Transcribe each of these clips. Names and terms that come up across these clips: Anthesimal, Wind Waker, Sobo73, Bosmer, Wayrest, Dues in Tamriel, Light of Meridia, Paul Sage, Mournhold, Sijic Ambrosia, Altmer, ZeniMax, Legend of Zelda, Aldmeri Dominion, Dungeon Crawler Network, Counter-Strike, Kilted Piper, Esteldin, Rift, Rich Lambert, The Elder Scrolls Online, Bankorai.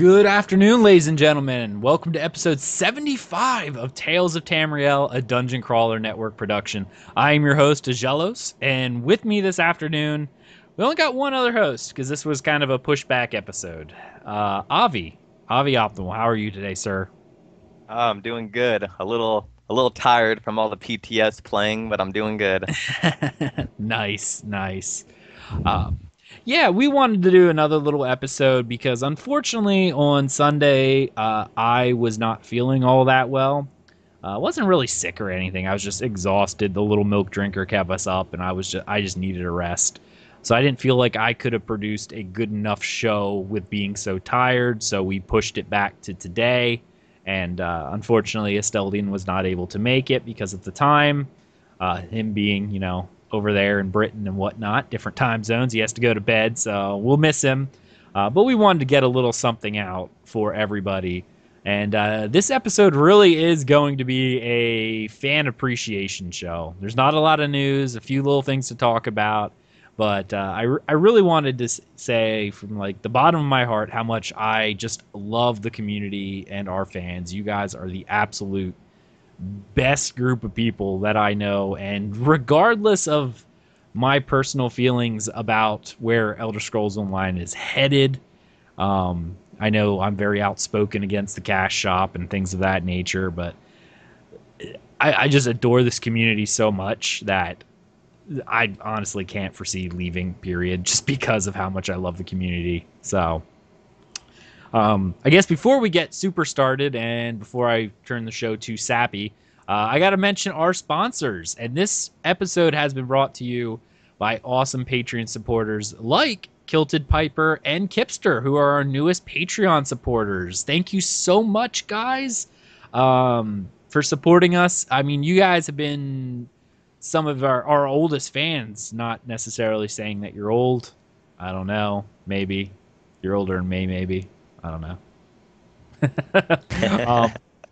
Good afternoon, ladies and gentlemen. Welcome to episode 75 of Tales of Tamriel, a Dungeon Crawler Network production. I am your host, Aggelos, and with me this afternoon, we only got one other host, because this was kind of a pushback episode. Avi Optimal, how are you today, sir? I'm doing good. A little tired from all the PTS playing, but I'm doing good. Nice. Yeah, we wanted to do another little episode because, unfortunately, on Sunday, I was not feeling all that well. I wasn't really sick or anything. I was just exhausted. The little milk drinker kept us up, and I just needed a rest. So I didn't feel like I could have produced a good enough show with being so tired, so we pushed it back to today. And, unfortunately, Esteldin was not able to make it because of the time, him being, you know, over there in Britain and whatnot, different time zones. He has to go to bed, so we'll miss him. But we wanted to get a little something out for everybody. And this episode really is going to be a fan appreciation show. There's not a lot of news, a few little things to talk about. But I really wanted to say from like the bottom of my heart how much I just love the community and our fans. You guys are the absolute best group of people that I know, and regardless of my personal feelings about where Elder Scrolls Online is headed, I know I'm very outspoken against the cash shop and things of that nature, but I just adore this community so much that I honestly can't foresee leaving, period, just because of how much I love the community. So I guess before we get super started and before I turn the show to sappy, I got to mention our sponsors. And this episode has been brought to you by awesome Patreon supporters like Kilted Piper and Kipster, who are our newest Patreon supporters. Thank you so much, guys, for supporting us. I mean, you guys have been some of our oldest fans, not necessarily saying that you're old. I don't know. Maybe. You're older than me, maybe. I don't know.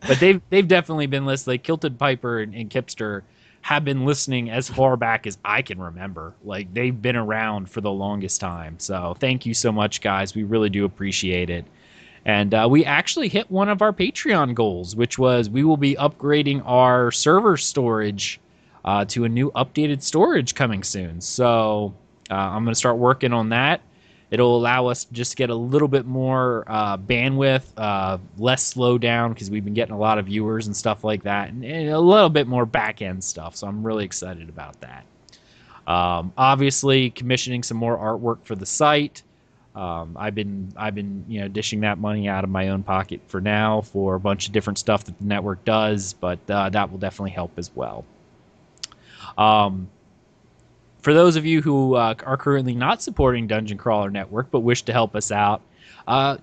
But they've definitely been listening. Like Kilted Piper and Kipster have been listening as far back as I can remember. Like, they've been around for the longest time. So thank you so much, guys. We really do appreciate it. And we actually hit one of our Patreon goals, which was we will be upgrading our server storage to a new updated storage coming soon. So I'm going to start working on that. It'll allow us to just get a little bit more bandwidth, less slowdown, because we've been getting a lot of viewers and stuff like that, and a little bit more back-end stuff, so I'm really excited about that. Obviously, commissioning some more artwork for the site. I've been dishing that money out of my own pocket for now for a bunch of different stuff that the network does, but that will definitely help as well. For those of you who are currently not supporting Dungeon Crawler Network but wish to help us out,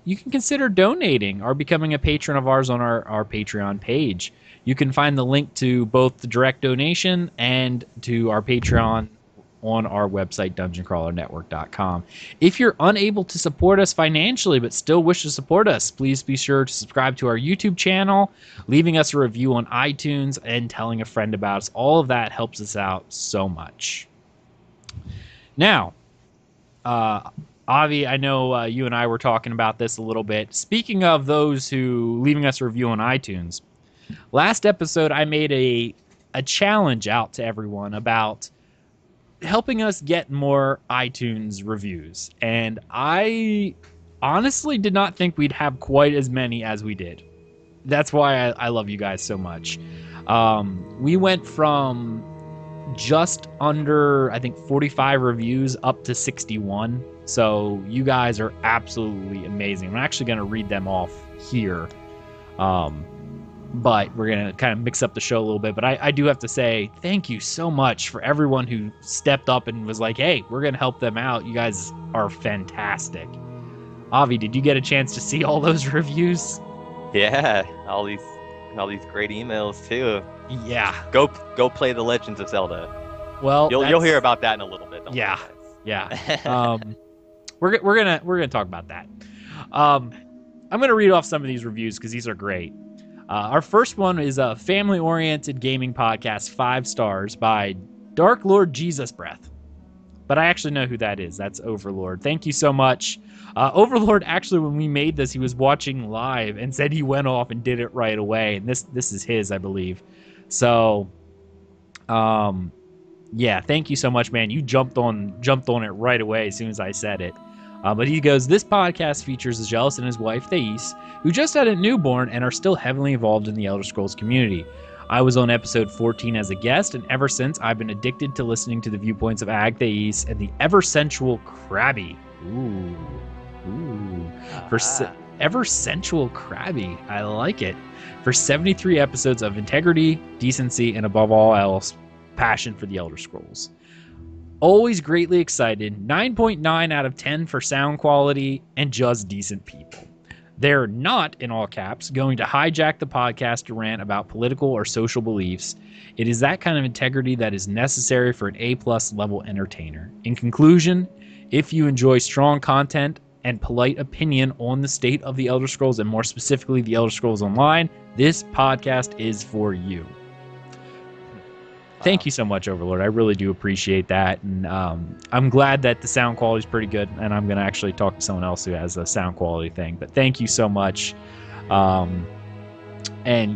you can consider donating or becoming a patron of ours on our Patreon page. You can find the link to both the direct donation and to our Patreon on our website, dungeoncrawlernetwork.com. If you're unable to support us financially but still wish to support us, please be sure to subscribe to our YouTube channel, leaving us a review on iTunes, and telling a friend about us. All of that helps us out so much. Now, Avi, I know you and I were talking about this a little bit. Speaking of those who leaving us a review on iTunes, last episode I made a challenge out to everyone about helping us get more iTunes reviews. And I honestly did not think we'd have quite as many as we did. That's why I love you guys so much. We went from just under, I think, 45 reviews up to 61. So you guys are absolutely amazing. I'm actually going to read them off here. But we're going to kind of mix up the show a little bit. But I do have to say thank you so much for everyone who stepped up and was like, hey, we're going to help them out. You guys are fantastic. Avi, did you get a chance to see all those reviews? Yeah, all these great emails, too. Yeah. Go play The Legends of Zelda. Well, you'll hear about that in a little bit. Yeah. We're gonna talk about that. I'm gonna read off some of these reviews because these are great. Our first one is a family-oriented gaming podcast, 5 stars by Dark Lord Jesus Breath. But I actually know who that is. That's Overlord. Thank you so much. Overlord, actually, when we made this, he was watching live and said he went off and did it right away. And this is his, I believe. So, yeah, thank you so much, man. You jumped on it right away as soon as I said it. But he goes, this podcast features Aggelos and his wife, Thais, who just had a newborn and are still heavily involved in the Elder Scrolls community. I was on episode 14 as a guest, and ever since, I've been addicted to listening to the viewpoints of Ag, Thais, and the ever-sensual Crabby. Ooh. Ooh. Ever-sensual Crabby. I like it. For 73 episodes of integrity, decency, and above all else, passion for the Elder Scrolls. Always greatly excited. 9.9 out of 10 for sound quality and just decent people. They're not, in all caps, going to hijack the podcast to rant about political or social beliefs. It is that kind of integrity that is necessary for an A-plus level entertainer. In conclusion, if you enjoy strong content and polite opinion on the state of the Elder Scrolls, and more specifically the Elder Scrolls Online, this podcast is for you. Thank you so much, Overlord. I really do appreciate that. And I'm glad that the sound quality is pretty good. And I'm going to actually talk to someone else who has a sound quality thing. But thank you so much. And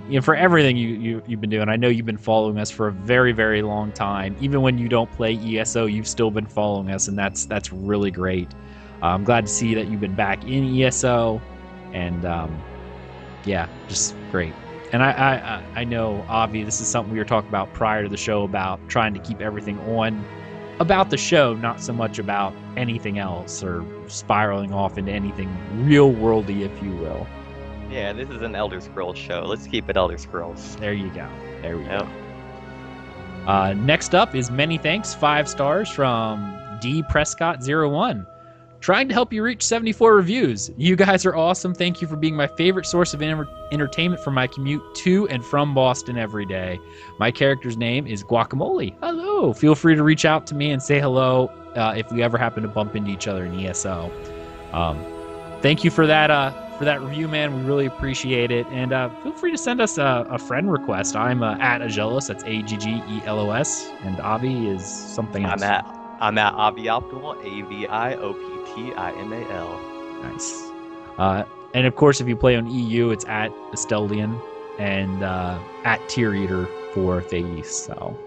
you know, for everything you've been doing. I know you've been following us for a very, very long time. Even when you don't play ESO, you've still been following us. And that's really great. I'm glad to see that you've been back in ESO. And yeah, just great. And I know, Avi, this is something we were talking about prior to the show, about trying to keep everything on about the show, not so much about anything else or spiraling off into anything real-worldy, if you will. Yeah, this is an Elder Scrolls show. Let's keep it Elder Scrolls. There you go. There we go. Next up is many thanks, 5 stars from D. Prescott01. Trying to help you reach 74 reviews. You guys are awesome. Thank you for being my favorite source of entertainment for my commute to and from Boston every day. My character's name is Guacamole. Hello. Feel free to reach out to me and say hello if we ever happen to bump into each other in ESO. Thank you for that review, man. We really appreciate it. And feel free to send us a friend request. I'm at Aggelos. That's A-G-G-E-L-O-S. And Avi is something else. I'm at Avi Optimal, A-V-I-O-P-T-I-M-A-L. Nice. And of course, if you play on EU, it's at Esteldin and at Tier Eater for Thais. So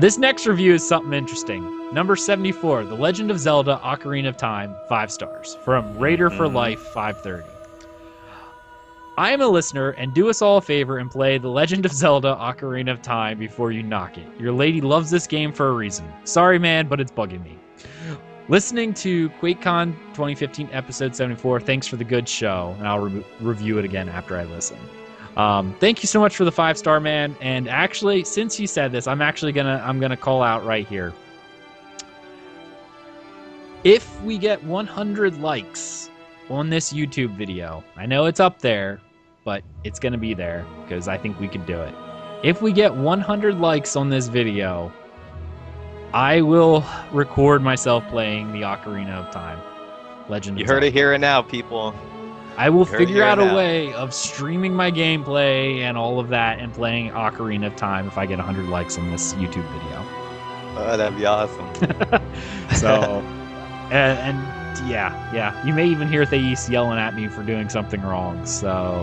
this next review is something interesting. Number 74, The Legend of Zelda, Ocarina of Time, 5 stars. From Raider for Life, 530. I am a listener, and do us all a favor and play The Legend of Zelda Ocarina of Time before you knock it. Your lady loves this game for a reason. Sorry, man, but it's bugging me. Listening to QuakeCon 2015 episode 74, thanks for the good show, and I'll review it again after I listen. Thank you so much for the 5-star, man. And actually, since you said this, I'm gonna call out right here. If we get 100 likes on this YouTube video, I know it's up there, but it's going to be there because I think we could do it. If we get 100 likes on this video, I will record myself playing the Ocarina of Time. Legend of You heard Zelda. It here and now, people. I will figure out a way of streaming my gameplay and all of that and playing Ocarina of Time if I get 100 likes on this YouTube video. Oh, that'd be awesome. So, and yeah. You may even hear Thais yelling at me for doing something wrong. So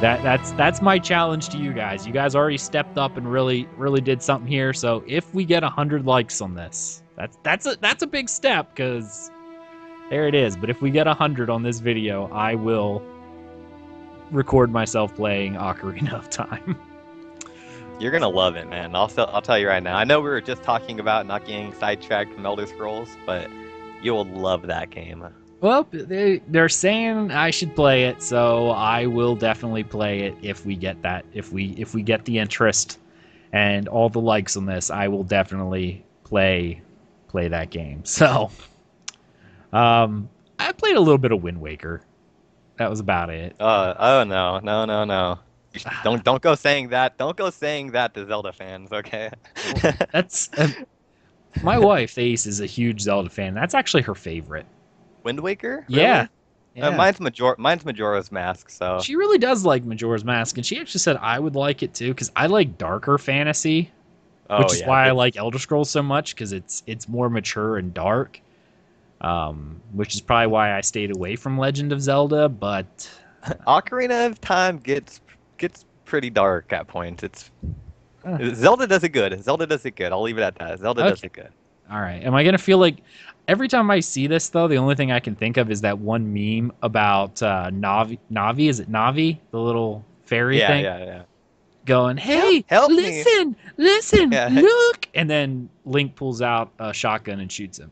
that's my challenge to you guys. You guys already stepped up and really did something here. So if we get 100 likes on this, that's a big step, because there it is. But if we get 100 on this video, I will record myself playing Ocarina of Time. You're gonna love it, man. I'll tell you right now. I know we were just talking about not getting sidetracked from Elder Scrolls, but you'll love that game. Well, they're saying I should play it, so I will definitely play it if we get that. If we get the interest and all the likes on this, I will definitely play that game. So, I played a little bit of Wind Waker. That was about it. Oh no. Don't go saying that. Don't go saying that to Zelda fans, okay? That's. My wife, Thais, is a huge Zelda fan. That's actually her favorite. Wind Waker? Really? Yeah. Mine's Majora's Mask, so... She really does like Majora's Mask, and she actually said I would like it, too, because I like darker fantasy. Which is why I like Elder Scrolls so much, because it's more mature and dark. Which is probably why I stayed away from Legend of Zelda, but Ocarina of Time gets pretty dark at points. It's Zelda does it good. Zelda does it good. I'll leave it at that. Zelda does it good. All right. Am I gonna feel like every time I see this though? The only thing I can think of is that one meme about Navi. Navi, is it Navi? The little fairy thing. Yeah. Going, hey, help listen, me. Listen, yeah. Look, and then Link pulls out a shotgun and shoots him.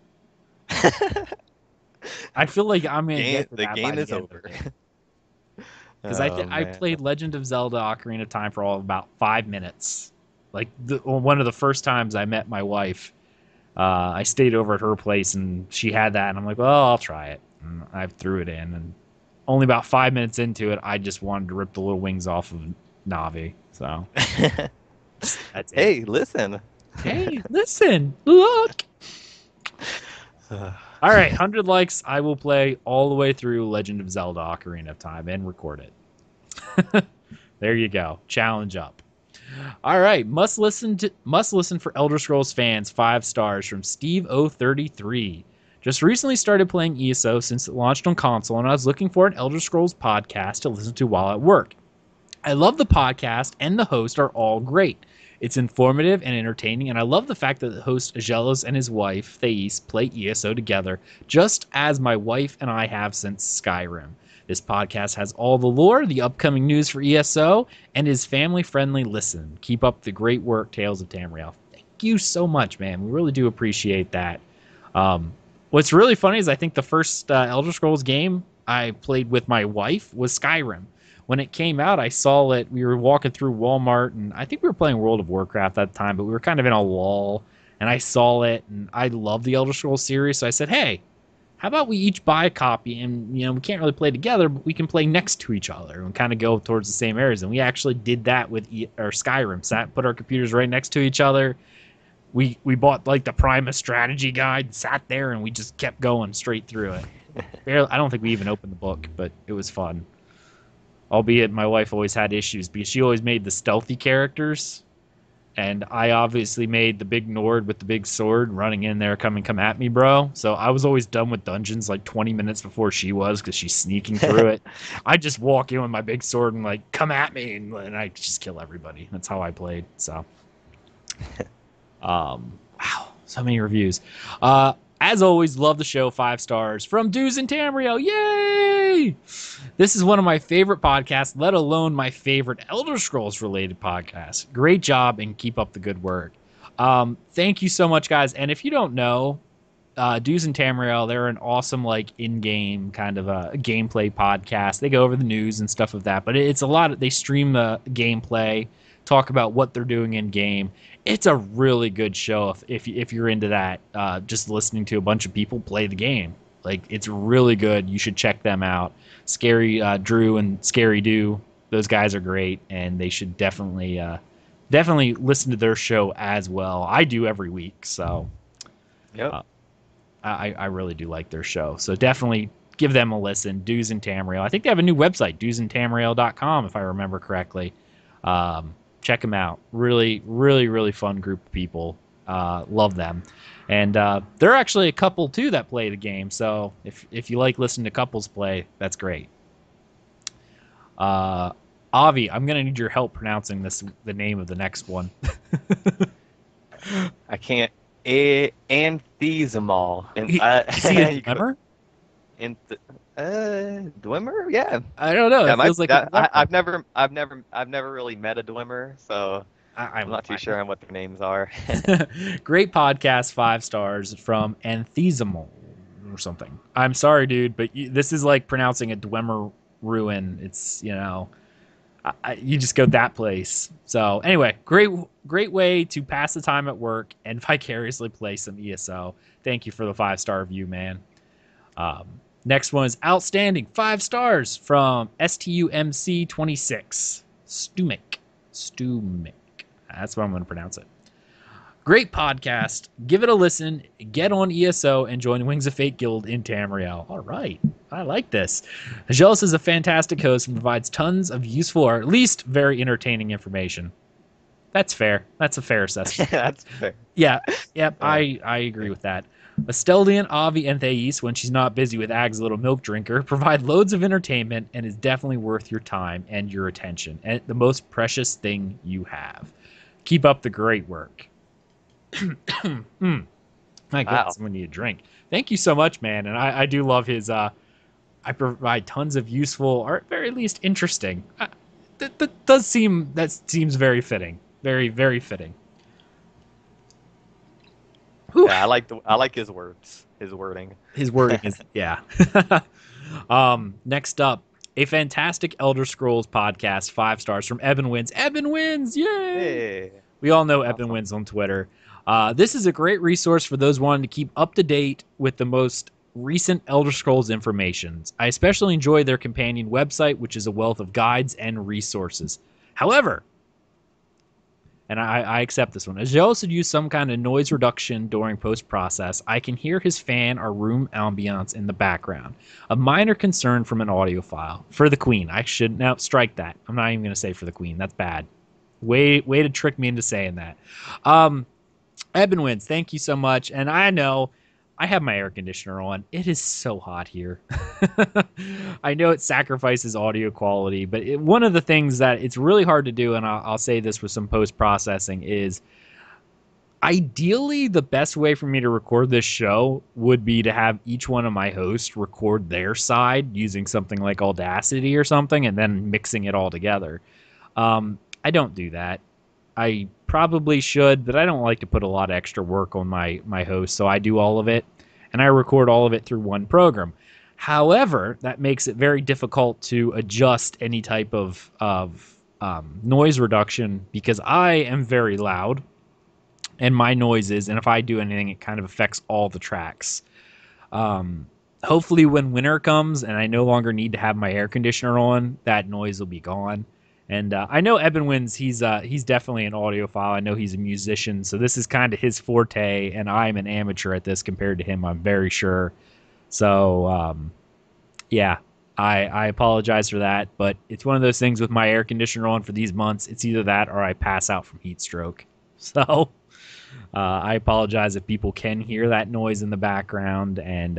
I feel like I'm gonna get to that by the game is over. Because I played Legend of Zelda: Ocarina of Time for about 5 minutes. Like one of the first times I met my wife, I stayed over at her place and she had that, and I'm like, well, I'll try it. And I threw it in, and only about 5 minutes into it, I just wanted to rip the little wings off of Navi. So that's hey, it. Listen. Hey, listen, look. All right, 100 likes. I will play all the way through Legend of Zelda: Ocarina of Time and record it. There you go. Challenge up. All right, must listen for Elder Scrolls fans. 5 stars from Steve033. Just recently started playing ESO since it launched on console, and I was looking for an Elder Scrolls podcast to listen to while at work. I love the podcast, and the hosts are all great. It's informative and entertaining, and I love the fact that the host Aggelos and his wife, Thais, play ESO together, just as my wife and I have since Skyrim. This podcast has all the lore, the upcoming news for ESO, and is family-friendly. Listen, keep up the great work, Tales of Tamriel. Thank you so much, man. We really do appreciate that. What's really funny is I think the first Elder Scrolls game I played with my wife was Skyrim. When it came out, I saw it. We were walking through Walmart, and I think we were playing World of Warcraft at the time, but we were kind of in a lull, and I saw it, and I love the Elder Scrolls series, so I said, hey, how about we each buy a copy, and we can't really play together, but we can play next to each other and kind of go towards the same areas, and we actually did that with Skyrim. Sat, put our computers right next to each other. We bought, like, the Primus strategy guide, sat there, and we just kept going straight through it. I don't think we even opened the book, but it was fun. Albeit my wife always had issues because she always made the stealthy characters, and I obviously made the big Nord with the big sword running in there, come at me, bro. So I was always done with dungeons like 20 minutes before she was because she's sneaking through it. I just walk in with my big sword and like, come at me, and I just kill everybody. That's how I played. So, wow, so many reviews. As always, love the show. 5 stars from Dues in Tamriel. Yay! This is one of my favorite podcasts, let alone my favorite Elder Scrolls-related podcast. Great job, and keep up the good work. Thank you so much, guys. And if you don't know, Dues in Tamriel, they're an awesome in-game kind of a gameplay podcast. They go over the news and stuff of that, but it's a lot of, they stream the gameplay, talk about what they're doing in game. It's a really good show if you're into that, just listening to a bunch of people play the game. It's really good. You should check them out. Scary Drew and Scary Do, those guys are great, and they should definitely listen to their show as well. I do every week, so yep. I really do like their show. So definitely give them a listen, Dues in Tamriel. I think they have a new website, duesintamriel.com, if I remember correctly. Check them out. Really, really, really fun group of people. Love them. And there are actually a couple, too, that play the game. So if you like listening to couples play, that's great. Avi, I'm going to need your help pronouncing the name of the next one. I can't. Anthesimol. Dwimmer? Yeah. I don't know. I've never really met a Dwimmer, so I'm not too sure on what their names are. Great podcast, 5 stars from Anthesimal or something. I'm sorry, dude, but this is like pronouncing a Dwimmer ruin. It's, you just go that place. So anyway, great way to pass the time at work and vicariously play some ESO. Thank you for the 5-star review, man. Next one is outstanding. 5 stars from STUMC26. Stumic. That's what I'm going to pronounce it. Great podcast. Give it a listen. Get on ESO and join Wings of Fate Guild in Tamriel. All right. I like this. Aggelos is a fantastic host and provides tons of useful or at least very entertaining information. That's fair. That's a fair assessment. That's fair. Yeah. Yep. Yeah. I agree with that. Esteldin, Avi, and Thais, when she's not busy with Ag's little milk drinker, provide loads of entertainment and is definitely worth your time and your attention, and the most precious thing you have. Keep up the great work. My God, wow. Someone need a drink. Thank you so much, man. And I do love his, I provide tons of useful, or at very least interesting. That does seem, that seems very fitting. Very, very fitting. Yeah, I like his words, his wording. His wording is, yeah. Next up, a fantastic Elder Scrolls podcast, 5 stars from Evan Wins. Evan Wins, yay! Hey. We all know Evan Wins on Twitter. This is a great resource for those wanting to keep up to date with the most recent Elder Scrolls information. I especially enjoy their companion website, which is a wealth of guides and resources. However, and I accept this one. Aggelos would use some kind of noise reduction during post-process. I can hear his fan or room ambiance in the background. A minor concern from an audiophile. For the queen. I should now strike that. I'm not even going to say for the queen. That's bad. Way to trick me into saying that. Eben Wins, thank you so much. And I know I have my air conditioner on. It is so hot here. I know it sacrifices audio quality, but one of the things that it's really hard to do, and I'll say this with some post-processing, is ideally the best way for me to record this show would be to have each one of my hosts record their side using something like Audacity or something and then mixing it all together. I don't do that. I probably should, but I don't like to put a lot of extra work on my host, so I do all of it, and I record all of it through one program. However, that makes it very difficult to adjust any type of noise reduction because I am very loud, and my noises, and if I do anything, it kind of affects all the tracks. Hopefully when winter comes and I no longer need to have my air conditioner on, that noise will be gone. And I know Eben Wins, he's definitely an audiophile. I know he's a musician, so this is kind of his forte, and I'm an amateur at this compared to him, I'm very sure. So, yeah, I apologize for that, but it's one of those things with my air conditioner on for these months. It's either that or I pass out from heat stroke. So I apologize if people can hear that noise in the background, and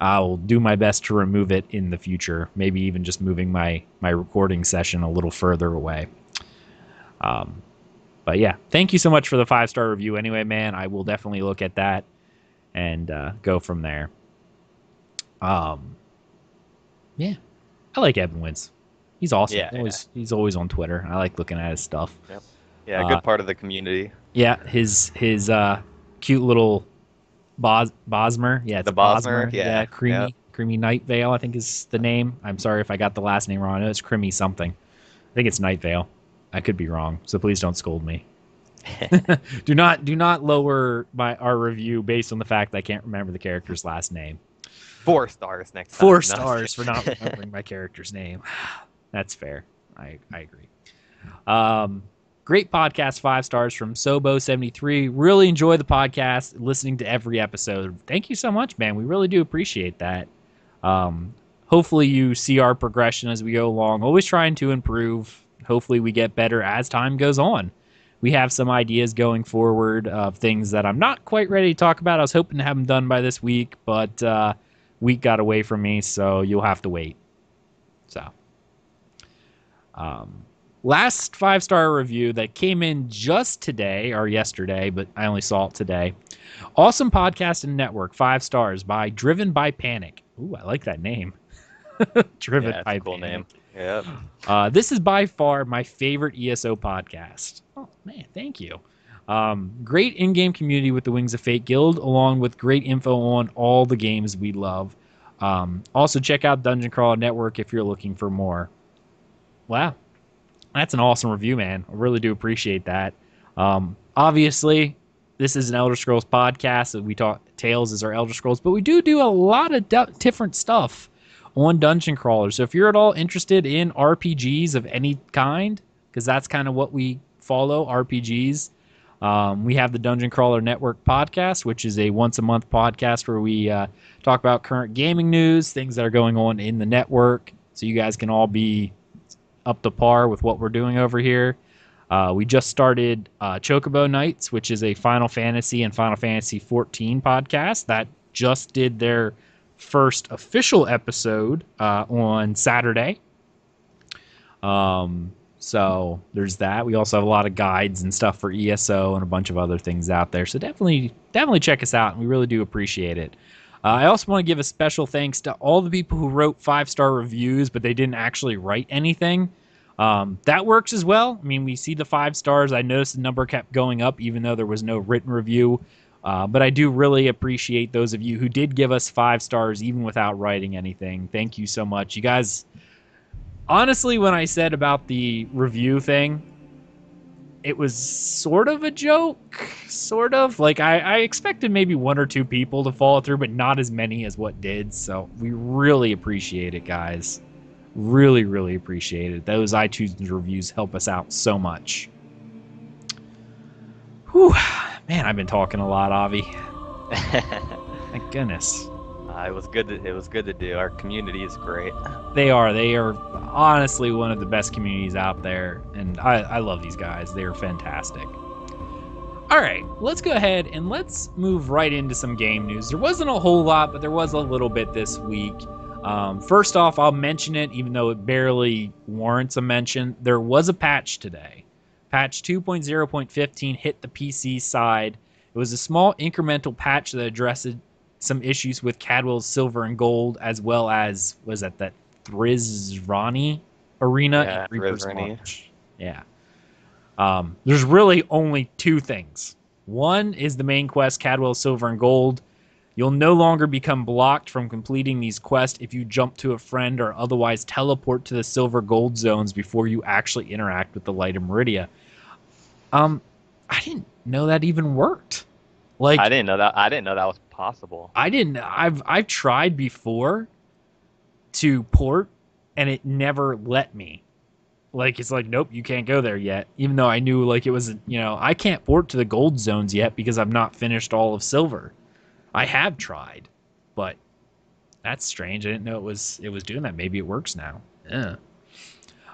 I'll do my best to remove it in the future, maybe even just moving my recording session a little further away. But yeah, thank you so much for the 5-star review anyway, man. I will definitely look at that and go from there. Yeah, I like Evan Wins. He's awesome. Yeah, he's always on Twitter. I like looking at his stuff. Yep. Yeah, a good part of the community. Yeah, his cute little... Bosmer, yeah, it's the Bosmer, yeah, creamy Night Vale, I think is the name. I'm sorry if I got the last name wrong. I know it's creamy something. I think it's Night Vale. I could be wrong, so please don't scold me. do not lower our review based on the fact that I can't remember the character's last name. 4 stars next time. 4 stars for not remembering my character's name. That's fair. I agree. Great podcast, 5 stars from Sobo73. Really enjoy the podcast, listening to every episode. Thank you so much, man. We really do appreciate that. Hopefully you see our progression as we go along. Always trying to improve. Hopefully we get better as time goes on. We have some ideas going forward of things that I'm not quite ready to talk about. I was hoping to have them done by this week, but week got away from me, so you'll have to wait. So... last 5-star review that came in just today or yesterday, but I only saw it today. Awesome podcast and network, 5 stars by Driven by Panic. Ooh, I like that name. Driven by Panic. That's a cool name. Yep. This is by far my favorite ESO podcast. Oh, man, thank you. Great in-game community with the Wings of Fate Guild, along with great info on all the games we love. Also, check out Dungeon Crawler Network if you're looking for more. Wow. That's an awesome review, man. I really do appreciate that. Obviously, this is an Elder Scrolls podcast. We talk Tales as our Elder Scrolls, but we do a lot of different stuff on Dungeon Crawlers. So if you're at all interested in RPGs of any kind, because that's kind of what we follow, RPGs, we have the Dungeon Crawler Network podcast, which is a once-a-month podcast where we talk about current gaming news, things that are going on in the network, so you guys can all be up to par with what we're doing over here. We just started Chocobo Nights, which is a Final Fantasy and Final Fantasy XIV podcast that just did their first official episode on Saturday. So there's that. We also have a lot of guides and stuff for ESO and a bunch of other things out there. So definitely check us out, and we really do appreciate it. I also want to give a special thanks to all the people who wrote 5-star reviews, but they didn't actually write anything. That works as well. I mean, we see the 5 stars. I noticed the number kept going up, even though there was no written review. But I do really appreciate those of you who did give us 5 stars, even without writing anything. Thank you so much. You guys, honestly, when I said about the review thing, it was sort of a joke, sort of. Like, I expected maybe 1 or 2 people to follow through, but not as many as what did. So we really appreciate it, guys. Really, really appreciate it. Those iTunes reviews help us out so much. Whew. Man, I've been talking a lot, Avi. Thank goodness. It was good to do. Our community is great. They are. They are honestly one of the best communities out there, and I love these guys. They are fantastic. All right, let's go ahead and let's move right into some game news. There wasn't a whole lot, but there was a little bit this week. First off, I'll mention it, even though it barely warrants a mention. There was a patch today. Patch 2.0.15 hit the PC side. It was a small incremental patch that addressed some issues with Cadwell's Silver and Gold, as well as, was that Thrizrani Arena? Yeah, Reaper's Launch. Yeah. There's really only 2 things. One is the main quest, Cadwell's Silver and Gold. You'll no longer become blocked from completing these quests if you jump to a friend or otherwise teleport to the Silver-Gold zones before you actually interact with the Light of Meridia. I didn't know that even worked. Like, I didn't know that was possible. I've tried before to port, and it never let me. Like, it's like, nope, you can't go there yet. Even though I knew, like, it was, you know, I can't port to the Gold zones yet because I've not finished all of Silver. I have tried, but that's strange. I didn't know it was doing that. Maybe it works now. Yeah.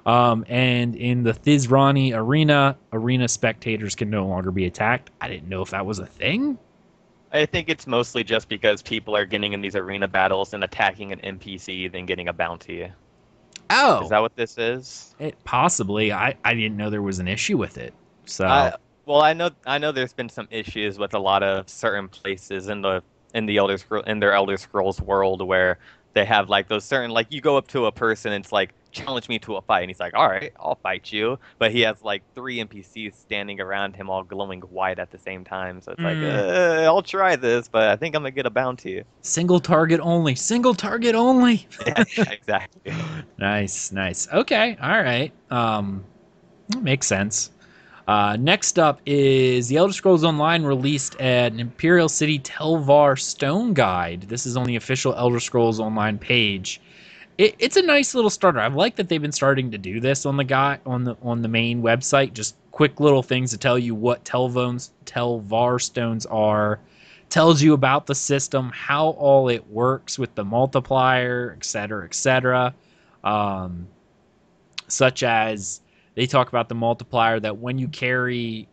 And in the Thizrani arena spectators can no longer be attacked. I didn't know if that was a thing. I think it's mostly just because people are getting in these arena battles and attacking an NPC, then getting a bounty. Oh. Is that what this is? It possibly. I didn't know there was an issue with it. So. Well, I know there's been some issues with a lot of certain places in their Elder Scrolls world where they have like those certain, like, you go up to a person and it's like, challenge me to a fight, and he's like, all right, I'll fight you, but he has like 3 NPCs standing around him all glowing white at the same time, so it's like I'll try this, but I think I'm gonna get a bounty. Single target only. Yeah, exactly. Nice. Okay, all right. Makes sense. Next up is The Elder Scrolls Online released an Imperial City Telvar Stone Guide. This is on the official Elder Scrolls Online page. It's a nice little starter. I like that they've been starting to do this on the on the main website. Just quick little things to tell you what Telvar Stones are. Tells you about the system, how all it works with the multiplier, etc., etc. Such as, they talk about the multiplier, that when you carry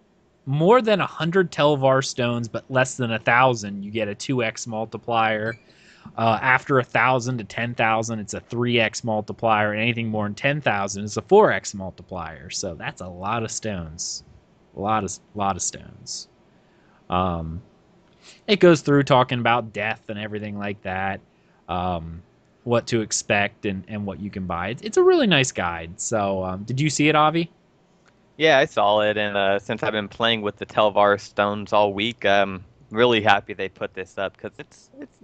more than 100 Telvar stones but less than 1,000, you get a 2x multiplier. After 1,000 to 10,000, it's a 3x multiplier. And anything more than 10,000 is a 4x multiplier. So that's a lot of stones. A lot of stones. It goes through talking about death and everything like that. What to expect and what you can buy. It's a really nice guide. So did you see it, Avi? Yeah, I saw it, and since I've been playing with the Telvar stones all week, I'm really happy they put this up, because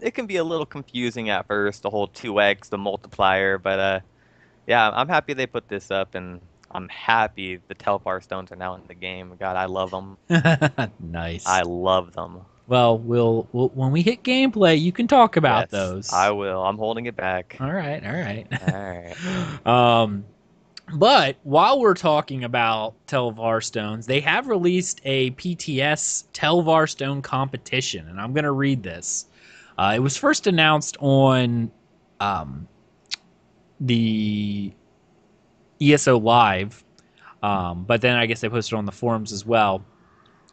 it can be a little confusing at first, the whole 2x, the multiplier, but yeah, I'm happy they put this up, and I'm happy the Telvar stones are now in the game. God, I love them. Nice. I love them. Well, we'll when we hit gameplay, you can talk about those. I will. I'm holding it back. All right. But while we're talking about Telvar Stones, they have released a PTS Telvar Stone competition, and I'm going to read this. It was first announced on the ESO Live. But then I guess they posted on the forums as well.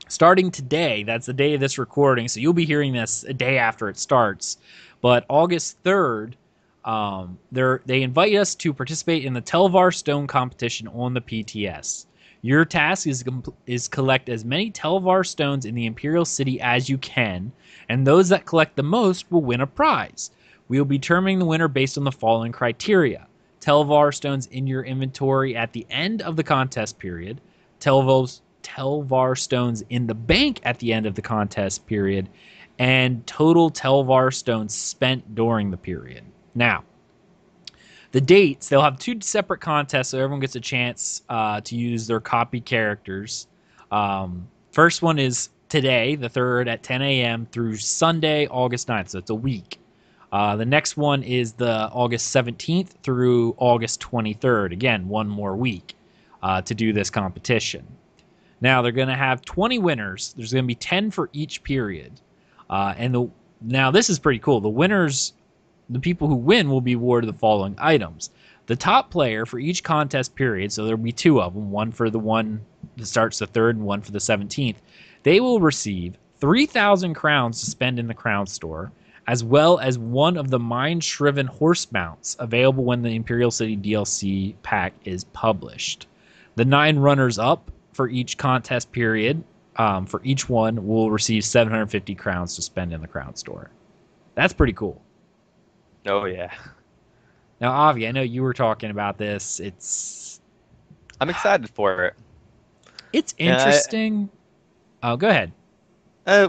Starting today, that's the day of this recording, so you'll be hearing this a day after it starts. But August 3rd, they invite us to participate in the Telvar Stone competition on the PTS. Your task is collect as many Telvar Stones in the Imperial City as you can, and those that collect the most will win a prize. We will be determining the winner based on the following criteria. Telvar Stones in your inventory at the end of the contest period, Telvar Stones in the bank at the end of the contest period, and total Telvar Stones spent during the period. Now, the dates, they'll have two separate contests, so everyone gets a chance to use their copy characters. First one is today, the 3rd at 10 a.m. through Sunday, August 9th, so it's a week. The next one is the August 17th through August 23rd. Again, one more week to do this competition. Now, they're going to have 20 winners. There's going to be 10 for each period. Now, this is pretty cool. The winners, the people who win, will be awarded the following items. The top player for each contest period, so there'll be two of them, one for the one that starts the 3rd and one for the 17th, they will receive 3,000 crowns to spend in the crown store, as well as one of the mine-shriven horse mounts available when the Imperial City DLC pack is published. The 9 runners-up for each contest period, for each one, will receive 750 crowns to spend in the crown store. That's pretty cool. Oh, yeah. Now, Avi, I know you were talking about this. I'm excited for it. It's interesting. Oh, go ahead.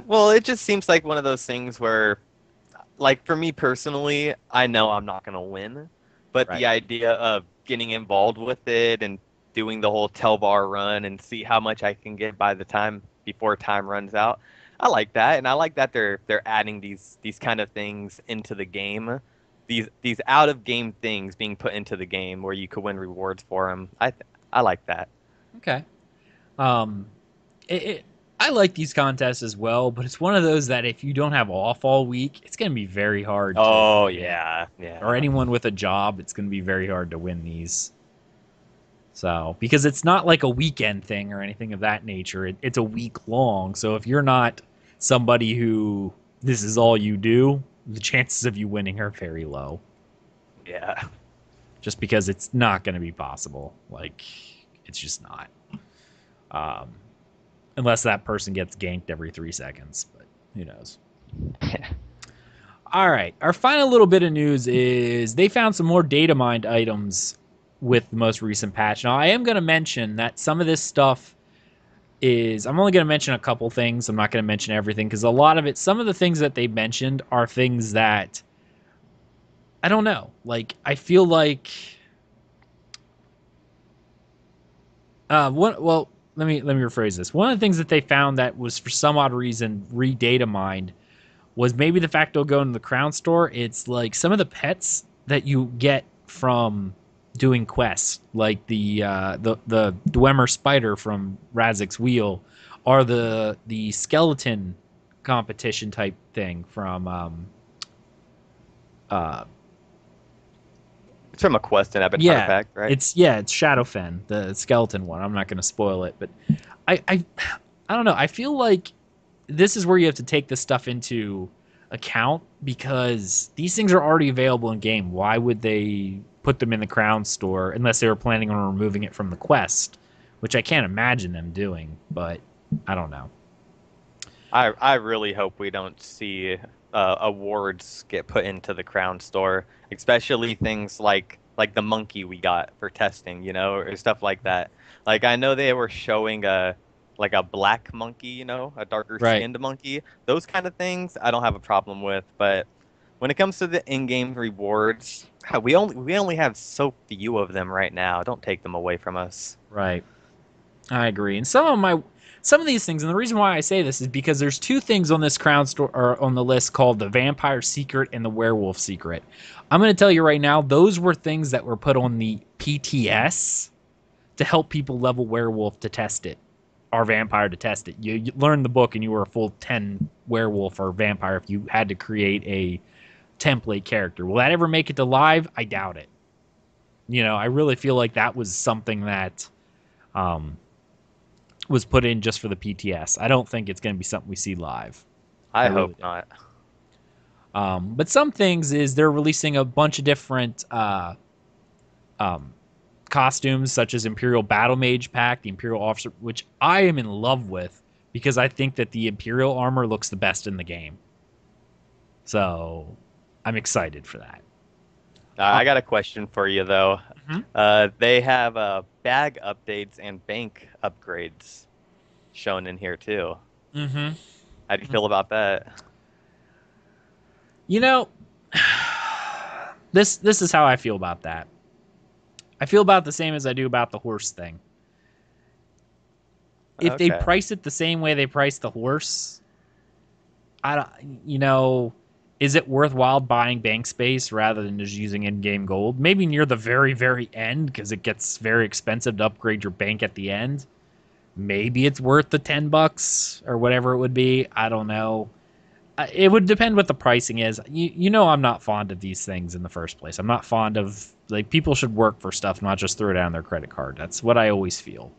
Well, it just seems like one of those things where... Like, for me personally, I know I'm not going to win, but right. The idea of getting involved with it and doing the whole Telvar run and see how much I can get by the time before time runs out, I like that. And I like that they're adding these kind of things into the game, these out-of-game things being put into the game where you could win rewards for them. I like that. Okay. I like these contests as well, but it's one of those that if you don't have off all week, it's going to be very hard. Oh, yeah. Or anyone with a job, it's going to be very hard to win these. So, because it's not like a weekend thing or anything of that nature. It's a week long. So if you're not somebody who this is all you do, the chances of you winning are very low. Yeah. Just because it's not going to be possible. Like, it's just not. Unless that person gets ganked every 3 seconds, but who knows. All right. Our final little bit of news is they found some more data mined items with the most recent patch. Now, I am going to mention that some of this stuff is... I'm only going to mention a couple things. I'm not going to mention everything because a lot of it... Some of the things that they mentioned are things that... I don't know. Like, I feel like... Well... Let me rephrase this. One of the things that they found that was for some odd reason re-data mined was maybe the fact they'll go into the crown store. It's like some of the pets that you get from doing quests, like the Dwimmer spider from Razik's Wheel, are the skeleton competition type thing from It's from a quest in Ebonheart Pact, right? It's Shadowfen, the skeleton one. I'm not going to spoil it, but I don't know. I feel like this is where you have to take this stuff into account because these things are already available in game. Why would they put them in the crown store unless they were planning on removing it from the quest, which I can't imagine them doing, but I don't know. I really hope we don't see awards get put into the crown store, especially things like the monkey we got for testing, you know, or stuff like that. Like, I know they were showing a black monkey, you know, a darker skinned monkey. Those kind of things I don't have a problem with, but when it comes to the in-game rewards, we only have so few of them right now. Don't take them away from us. Right. I agree. And some of these things, and the reason why I say this is because there's two things on this crown store or on the list called the Vampire Secret and the Werewolf Secret. I'm going to tell you right now, those were things that were put on the PTS to help people level Werewolf to test it, or Vampire to test it. You learned the book and you were a full 10 Werewolf or Vampire if you had to create a template character. Will that ever make it to live? I doubt it. You know, I really feel like that was something that was put in just for the PTS. I don't think it's going to be something we see live. I hope not. But some things is they're releasing a bunch of different costumes, such as Imperial Battle Mage Pact, the Imperial Officer, which I am in love with because I think that the Imperial armor looks the best in the game. So I'm excited for that. I got a question for you, though. Mm-hmm. They have bag updates and bank upgrades shown in here, too. Mm-hmm. How do you feel about that? You know, this is how I feel about that. I feel about the same as I do about the horse thing. If they price it the same way they price the horse, I don't, you know, is it worthwhile buying bank space rather than just using in-game gold? Maybe near the very, very end, because it gets very expensive to upgrade your bank at the end. Maybe it's worth the $10 or whatever it would be. I don't know. It would depend what the pricing is. You know, I'm not fond of these things in the first place. I'm not fond of, like, people should work for stuff, not just throw down their credit card. That's what I always feel.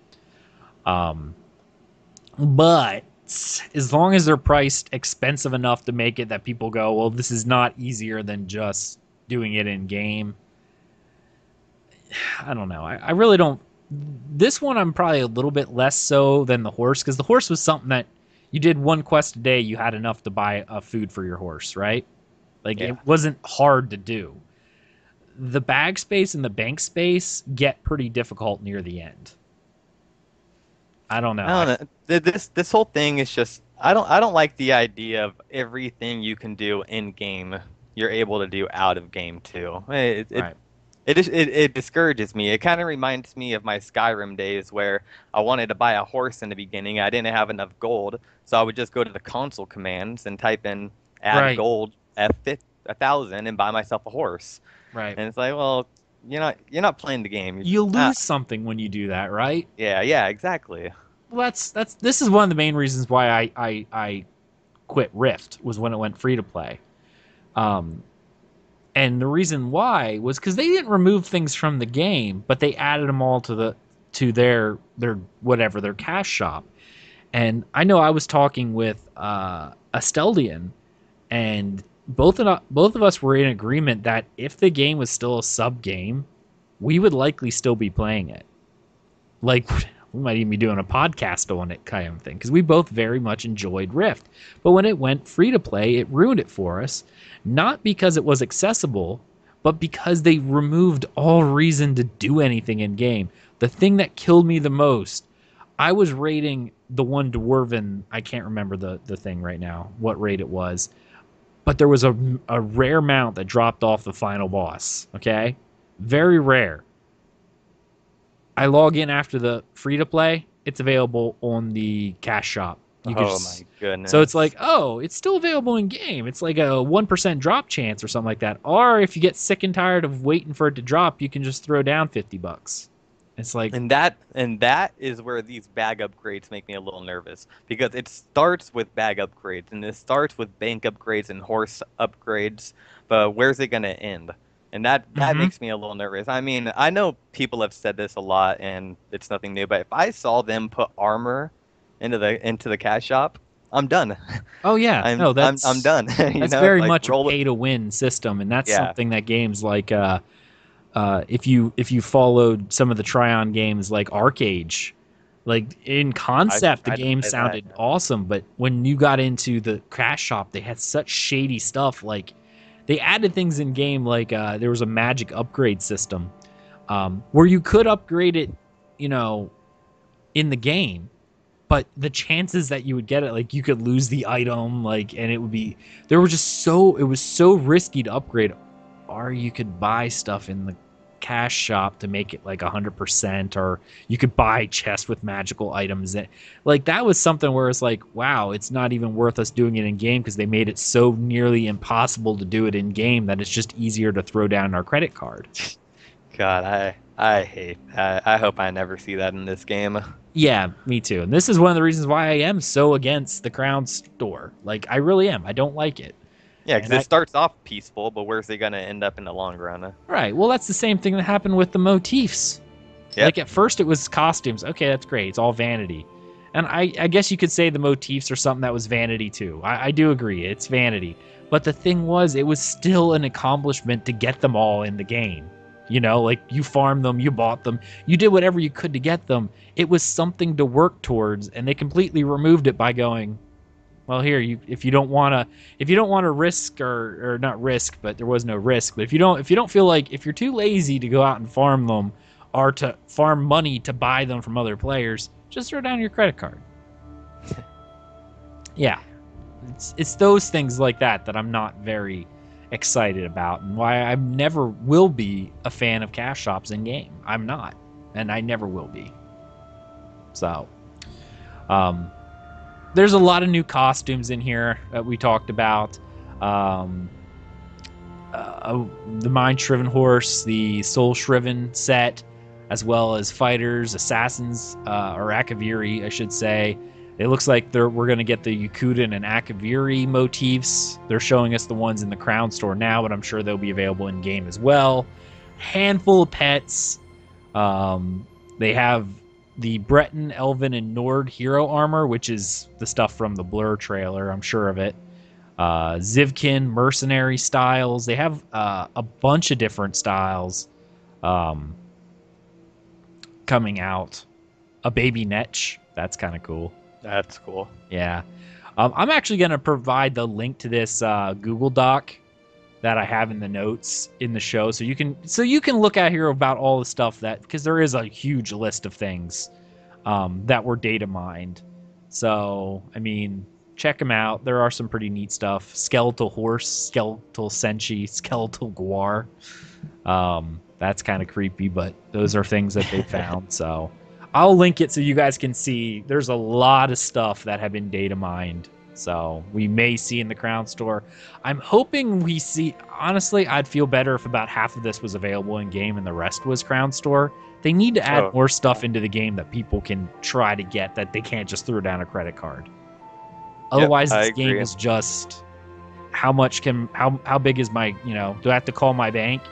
But as long as they're priced expensive enough to make it that people go, well, this is not easier than just doing it in game. I don't know. I really don't. This one I'm probably a little bit less so than the horse, because the horse was something that you did one quest a day, you had enough to buy food for your horse, right? Like, yeah. It wasn't hard to do. The bag space and the bank space get pretty difficult near the end. I don't know. This whole thing is just I don't like the idea of everything you can do in game you're able to do out of game too. It discourages me. It kind of reminds me of my Skyrim days where I wanted to buy a horse in the beginning. I didn't have enough gold, so I would just go to the console commands and type in add gold $1,000 and buy myself a horse. Right. And it's like, well, you're not playing the game. You lose something when you do that, right? Yeah, exactly. Well, that's this is one of the main reasons why I quit Rift, was when it went free to play. And the reason why was because they didn't remove things from the game, but they added them all to their whatever, their cash shop. And I know I was talking with Esteldin, and both of us were in agreement that if the game was still a sub game, we would likely still be playing it. Like, we might even be doing a podcast on it kind of thing, because we both very much enjoyed Rift. But when it went free to play, it ruined it for us, not because it was accessible, but because they removed all reason to do anything in game. The thing that killed me the most, I was raiding the one Dwarven, I can't remember the thing right now, what raid it was, but there was a rare mount that dropped off the final boss, okay? Very rare. I log in after the free-to-play. It's available on the cash shop. Oh, my goodness. So it's like, oh, it's still available in-game. It's like a 1% drop chance or something like that. Or if you get sick and tired of waiting for it to drop, you can just throw down $50. It's like, and that is where these bag upgrades make me a little nervous, because it starts with bag upgrades, and it starts with bank upgrades and horse upgrades, but where's it going to end? And that makes me a little nervous. I mean, I know people have said this a lot, and it's nothing new. But if I saw them put armor into the cash shop, I'm done. Oh yeah, I'm done. That's very much a pay-to-win system, and that's something that games like if you followed some of the try-on games like Ark Age, like in concept the game sounded awesome, but when you got into the cash shop, they had such shady stuff like. They added things in game like there was a magic upgrade system where you could upgrade it, you know, in the game, but the chances that you would get it, like you could lose the item, like, and it would be it was so risky to upgrade, or you could buy stuff in the cash shop to make it like 100%, or you could buy chests with magical items. And like that was something where it's like, wow, it's not even worth us doing it in game because they made it so nearly impossible to do it in game that it's just easier to throw down our credit card. God, I hate that. I hope I never see that in this game. Yeah, me too. And this is one of the reasons why I am so against the Crown Store. Like, I really am. I don't like it. Yeah, because it starts off peaceful, but where's it going to end up in the long run? Right. Well, that's the same thing that happened with the motifs. Yep. Like at first it was costumes. Okay, that's great. It's all vanity. And I guess you could say the motifs or something that was vanity too. I do agree. It's vanity. But the thing was, it was still an accomplishment to get them all in the game. You know, like you farmed them, you bought them, you did whatever you could to get them. It was something to work towards, and they completely removed it by going, well, here, if you don't want to risk or not risk, but there was no risk. But if you don't feel like, if you're too lazy to go out and farm them or to farm money to buy them from other players, just throw down your credit card. Yeah, it's those things like that I'm not very excited about, and why I never will be a fan of cash shops in game. I'm not, and I never will be. So, there's a lot of new costumes in here that we talked about. The Mind Shriven Horse, the Soul Shriven set, as well as fighters, assassins, or Akaviri, I should say. It looks like we're going to get the Yukuden and Akaviri motifs. They're showing us the ones in the Crown Store now, but I'm sure they'll be available in-game as well. Handful of pets. They have the Breton, Elven, and Nord hero armor, which is the stuff from the Blur trailer, I'm sure of it. Zivkin, mercenary styles. They have a bunch of different styles coming out. A baby Netch. That's kind of cool. That's cool. Yeah. I'm actually going to provide the link to this Google Doc that I have in the notes in the show, so you can look out here about all the stuff that, because there is a huge list of things that were data mined. So I mean, check them out. There are some pretty neat stuff: skeletal horse, skeletal senshi, skeletal guar. That's kind of creepy, but those are things that they found. So I'll link it so you guys can see. There's a lot of stuff that have been data mined. So we may see in the Crown Store. I'm hoping we see. Honestly, I'd feel better if about half of this was available in game and the rest was Crown Store. They need to add more stuff into the game that people can try to get, that they can't just throw down a credit card. Otherwise, yep, this game is just how big is my, you know, do I have to call my bank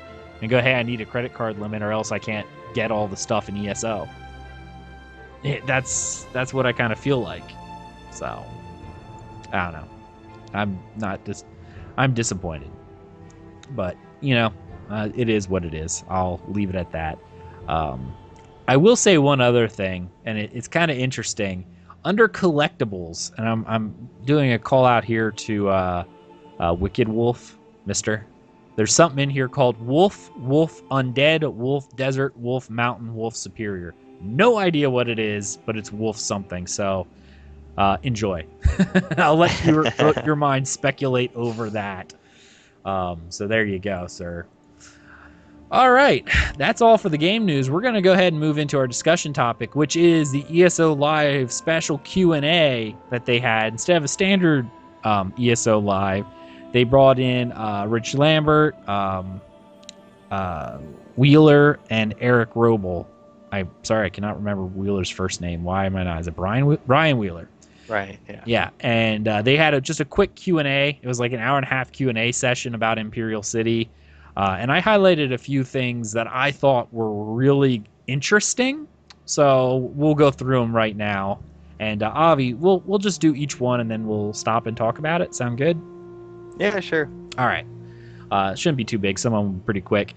and go, hey, I need a credit card limit or else I can't get all the stuff in ESO. That's what I kind of feel like. So I don't know. I'm disappointed, but you know, it is what it is. I'll leave it at that. I will say one other thing, and it's kind of interesting under collectibles. And I'm doing a call out here to Wicked Wolf, Mister. There's something in here called Wolf, Wolf Undead, Wolf Desert, Wolf Mountain, Wolf Superior. No idea what it is, but it's Wolf something. So. Enjoy. I'll let your mind speculate over that. So there you go, sir. All right. That's all for the game news. We're going to go ahead and move into our discussion topic, which is the ESO Live special Q&A that they had. Instead of a standard ESO Live, they brought in Rich Lambert, Wheeler, and Eric Roble. I'm sorry, I cannot remember Wheeler's first name. Why am I not? Is it Brian Wheeler? Right. Yeah. Yeah, and they had just a quick Q&A. It was like an hour and a half Q&A session about Imperial City, and I highlighted a few things that I thought were really interesting. So we'll go through them right now, and Avi, we'll just do each one, and then we'll stop and talk about it. Sound good? Yeah, sure. All right. Shouldn't be too big. Some of them pretty quick.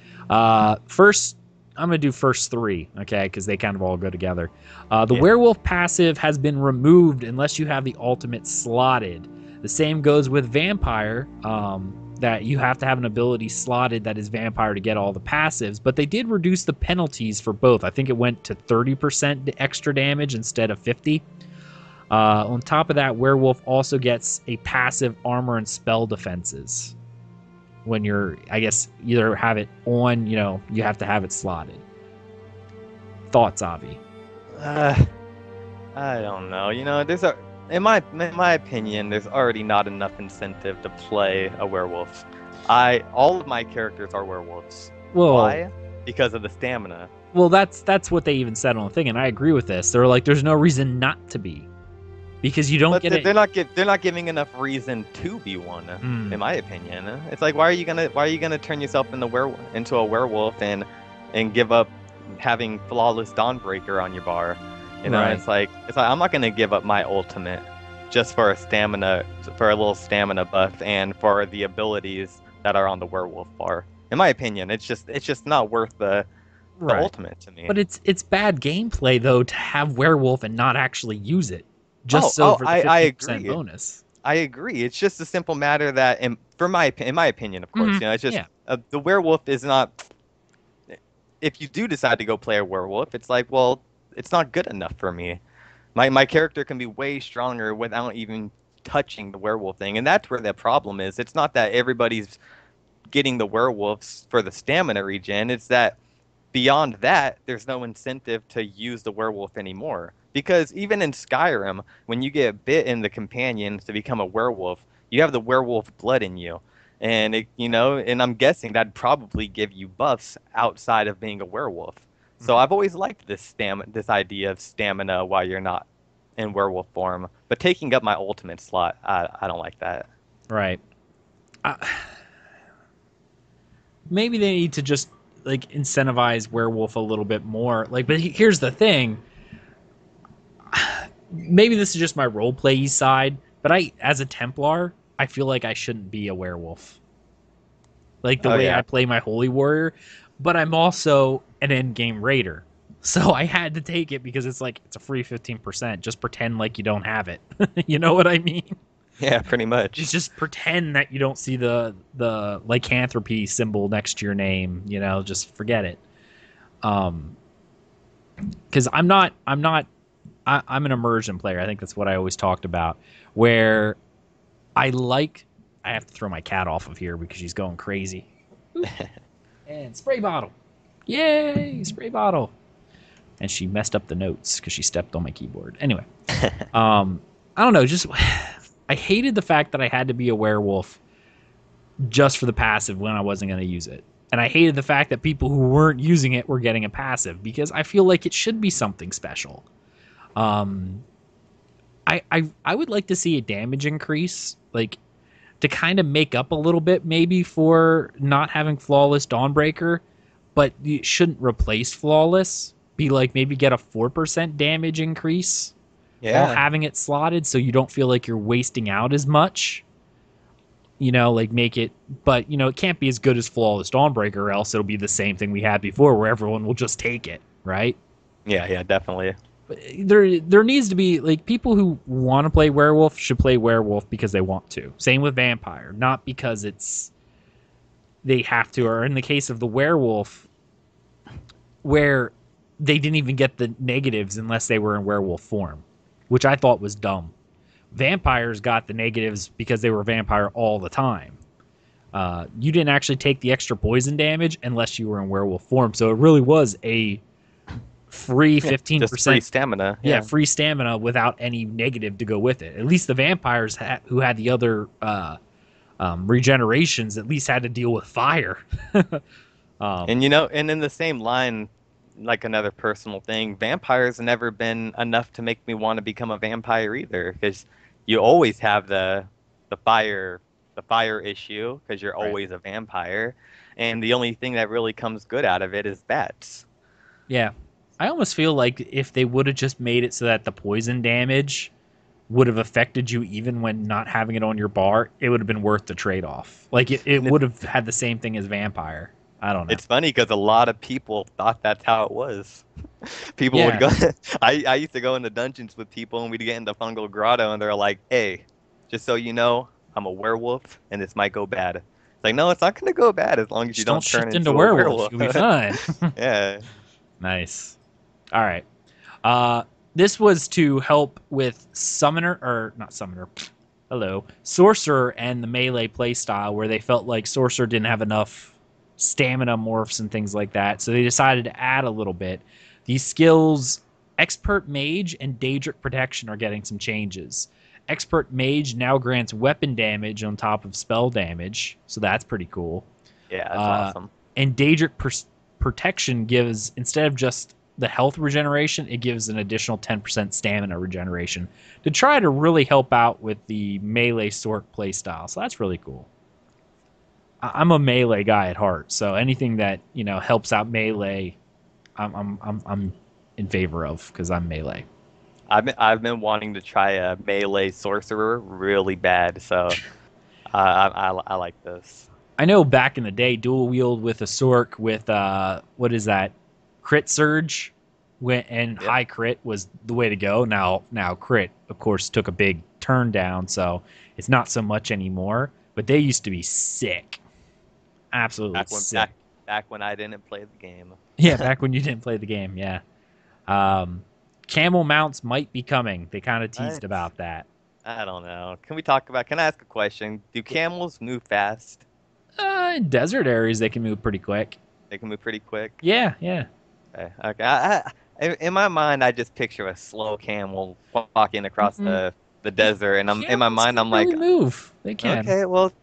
First. I'm going to do first three, okay, because they kind of all go together. The werewolf passive has been removed unless you have the ultimate slotted. The same goes with vampire, that you have to have an ability slotted that is vampire to get all the passives. But they did reduce the penalties for both. I think it went to 30% extra damage instead of 50. On top of that, werewolf also gets a passive armor and spell defenses. When you're, I guess, either have it on, you know, you have to have it slotted. Thoughts, Avi? I don't know. You know, in my opinion, there's already not enough incentive to play a werewolf. All of my characters are werewolves. Well, why? Because of the stamina. Well, that's what they even said on the thing, and I agree with this. They're like, there's no reason not to be. Because you don't but get it. They're not giving enough reason to be one, in my opinion. It's like, why are you gonna turn yourself into a werewolf and give up having Flawless Dawnbreaker on your bar. You know, right. It's like I'm not gonna give up my ultimate just for a little stamina buff and for the abilities that are on the werewolf bar. In my opinion, it's just not worth the right. ultimate to me. But it's bad gameplay though to have werewolf and not actually use it just for the 50% bonus. I agree. It's just a simple matter that, in my opinion, of course, mm-hmm. you know, it's just the werewolf is not. If you do decide to go play a werewolf, it's like, well, it's not good enough for me. My character can be way stronger without even touching the werewolf thing, and that's where the problem is. It's not that everybody's getting the werewolves for the stamina regen. It's that beyond that, there's no incentive to use the werewolf anymore. Because even in Skyrim, when you get bit in the companions to become a werewolf, you have the werewolf blood in you. And, and I'm guessing that'd probably give you buffs outside of being a werewolf. Mm-hmm. So I've always liked this idea of stamina while you're not in werewolf form. But taking up my ultimate slot, I don't like that. Right. Maybe they need to just, incentivize werewolf a little bit more. But here's the thing. Maybe this is just my roleplay side, but as a Templar, I feel like I shouldn't be a werewolf. I play my Holy Warrior, but I'm also an end-game raider. So I had to take it because it's a free 15%. Just pretend like you don't have it. You know what I mean? Yeah, pretty much. Just pretend that you don't see the lycanthropy symbol next to your name. You know, just forget it. Because I'm an immersion player. I think that's what I always talked about, where I have to throw my cat off of here because she's going crazy. And spray bottle. Yay, spray bottle. And she messed up the notes because she stepped on my keyboard. Anyway, I don't know. Just I hated the fact that I had to be a werewolf just for the passive when I wasn't going to use it. And I hated the fact that people who weren't using it were getting a passive because I feel like it should be something special. I would like to see a damage increase, to kind of make up a little bit maybe for not having Flawless Dawnbreaker, but you shouldn't replace Flawless. Be maybe get a 4% damage increase while having it slotted so you don't feel like you're wasting out as much. Make it, but it can't be as good as Flawless Dawnbreaker or else it'll be the same thing we had before where everyone will just take it, right? Yeah, definitely. There needs to be people who want to play werewolf should play werewolf because they want to. Same with vampire, not because they have to. Or in the case of the werewolf, where they didn't even get the negatives unless they were in werewolf form, which I thought was dumb. Vampires got the negatives because they were vampire all the time. You didn't actually take the extra poison damage unless you were in werewolf form. So it really was a free 15% free stamina. Yeah, free stamina without any negative to go with it. At least the vampires who had the other regenerations at least had to deal with fire. And in the same line, another personal thing, vampires have never been enough to make me want to become a vampire either, because you always have the fire issue because you're always a vampire, and the only thing that really comes good out of it is bats. Yeah. I almost feel like if they would have just made it so that the poison damage would have affected you even when not having it on your bar, it would have been worth the trade-off. It would have had the same thing as vampire. I don't know. It's funny because a lot of people thought that's how it was. People would go... I used to go into dungeons with people and we'd get into Fungal Grotto and they're like, hey, just so you know, I'm a werewolf and this might go bad. It's like, no, it's not going to go bad as long as you don't turn into werewolf. You'll be fine. Yeah. Nice. All right. This was to help with Sorcerer and the melee playstyle, where they felt like Sorcerer didn't have enough stamina morphs and things like that. So they decided to add a little bit. These skills, Expert Mage and Daedric Protection, are getting some changes. Expert Mage now grants weapon damage on top of spell damage. So that's pretty cool. Yeah, that's awesome. And Daedric Protection gives, instead of just the health regeneration, it gives an additional 10% stamina regeneration to try to really help out with the melee sort playstyle. So that's really cool. I'm a melee guy at heart, so anything that helps out melee, I'm in favor of because I'm melee. I've been wanting to try a melee sorcerer really bad, so I like this. I know back in the day, dual wield with a sorc with what is that, crit surge, and yep. High crit was the way to go. Now crit of course took a big turn down, so it's not so much anymore. But they used to be sick, absolutely sick. Back when I didn't play the game. Yeah, back when you didn't play the game. Yeah. Camel mounts might be coming. They kind of teased about that. I don't know. Can I ask a question? Do camels move fast? In desert areas, they can move pretty quick. They can move pretty quick? Yeah, yeah. Okay. In my mind, I just picture a slow camel walking across the desert, and in my mind, I'm really like... move. They can. Okay, well,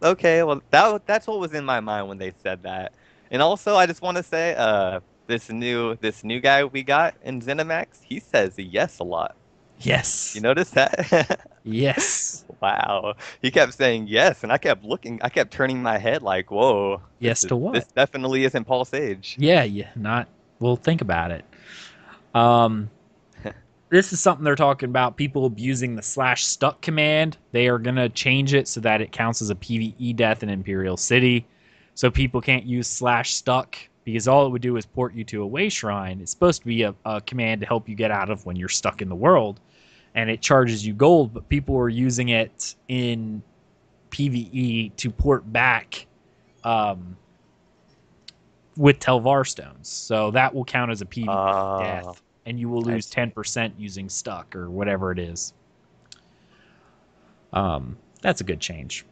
that's what was in my mind when they said that. And also, I just want to say... This new guy we got in ZeniMax, he says yes a lot. Yes. You notice that? Yes. Wow. He kept saying yes, and I kept looking. I kept turning my head like, whoa. Yes to what? This definitely isn't Paul Sage. Yeah. Well, think about it. This is something they're talking about. People abusing the /stuck command. They are going to change it so that it counts as a PvE death in Imperial City. So people can't use /stuck. Because all it would do is port you to a way shrine. It's supposed to be a command to help you get out of when you're stuck in the world. And it charges you gold, but people are using it in PvE to port back with Telvar Stones. So that will count as a PvE death. And you will lose 10% using stuck or whatever it is. That's a good change.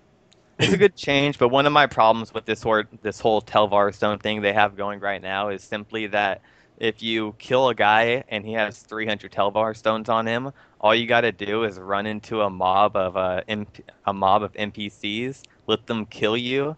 It's a good change, but one of my problems with this whole Telvar Stone thing they have going right now is simply that if you kill a guy and he has 300 Telvar Stones on him, all you got to do is run into a mob of NPCs, let them kill you,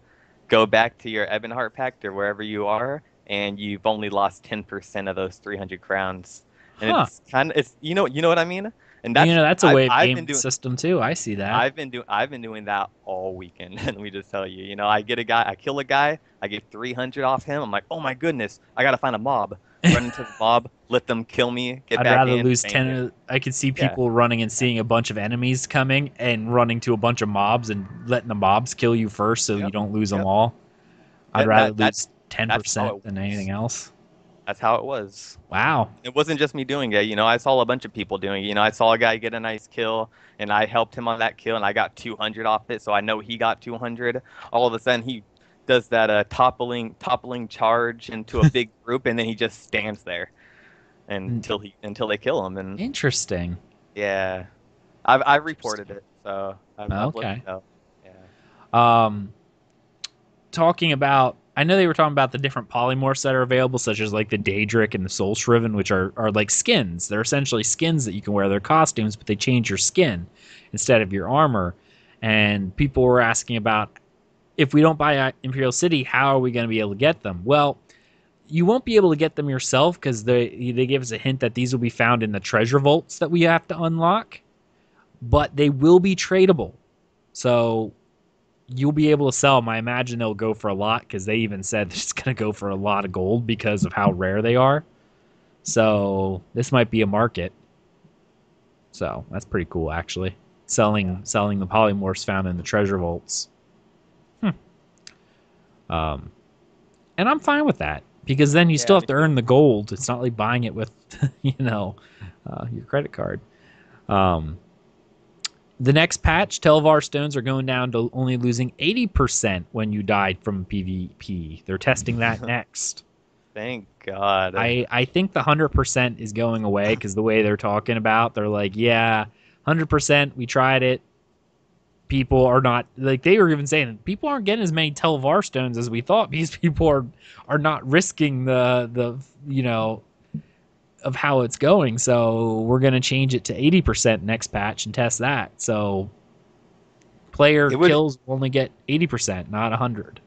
go back to your Ebonheart Pact or wherever you are, and you've only lost 10% of those 300 crowns. And it's kind of you know what I mean? And that's a way of game system too. I see that. I've been doing that all weekend. And we just tell you, I kill a guy, I get 300 off him. I'm like, oh my goodness, I gotta find a mob, run into the mob, let them kill me. Get I'd back rather in, lose 10. I could see people running and seeing a bunch of enemies coming and running to a bunch of mobs and letting the mobs kill you first, so you don't lose them all. I'd rather lose 10% than anything else. That's how it was. Wow. It wasn't just me doing it. I saw a bunch of people doing it. I saw a guy get a nice kill, and I helped him on that kill, and I got 200 off it, so I know he got 200. All of a sudden, he does that toppling charge into a big group, and then he just stands there until they kill him. And interesting. Yeah. I've reported it, so I've looked it up. Yeah. Talking about... I know they were talking about the different polymorphs that are available, such as like the Daedric and the Soul Shriven, which are like skins. They're essentially skins that you can wear. They're costumes, but they change your skin instead of your armor. And people were asking about, if we don't buy Imperial City, how are we going to be able to get them? Well, you won't be able to get them yourself because they give us a hint that these will be found in the treasure vaults that we have to unlock. But they will be tradable. So... you'll be able to sell them. I imagine they'll go for a lot because they even said it's going to go for a lot of gold because of how rare they are. So this might be a market. So that's pretty cool, actually. Selling the polymorphs found in the treasure vaults. And I'm fine with that because then you still have to earn the gold. It's not like buying it with, your credit card. The next patch, Telvar Stones are going down to only losing 80% when you died from PvP. They're testing that next. Thank God. I think the 100% is going away because the way they're talking about, they're like, 100%, we tried it. People are not, like they were even saying, people aren't getting as many Telvar Stones as we thought because people are not risking the of how it's going, so we're going to change it to 80% next patch and test that. So kills will only get 80%, not 100.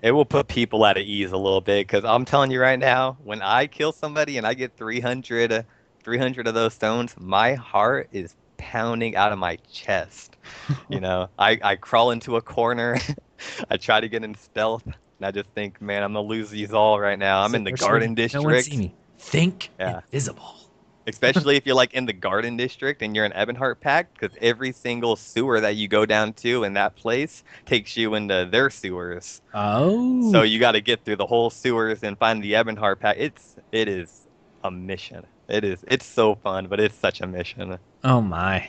It will put people out of ease a little bit because I'm telling you right now, when I kill somebody and I get 300 of those stones, my heart is pounding out of my chest. I crawl into a corner. I try to get in stealth, and I just think, man, I'm going to lose these all right now. I'm in the garden district. No one see me. Think invisible. Especially if you're like in the Garden District and you're in Ebonheart Pact, because every single sewer that you go down to in that place takes you into their sewers. Oh. So you got to get through the whole sewers and find the Ebonheart Pact. It is a mission. It's so fun, but it's such a mission. Oh my.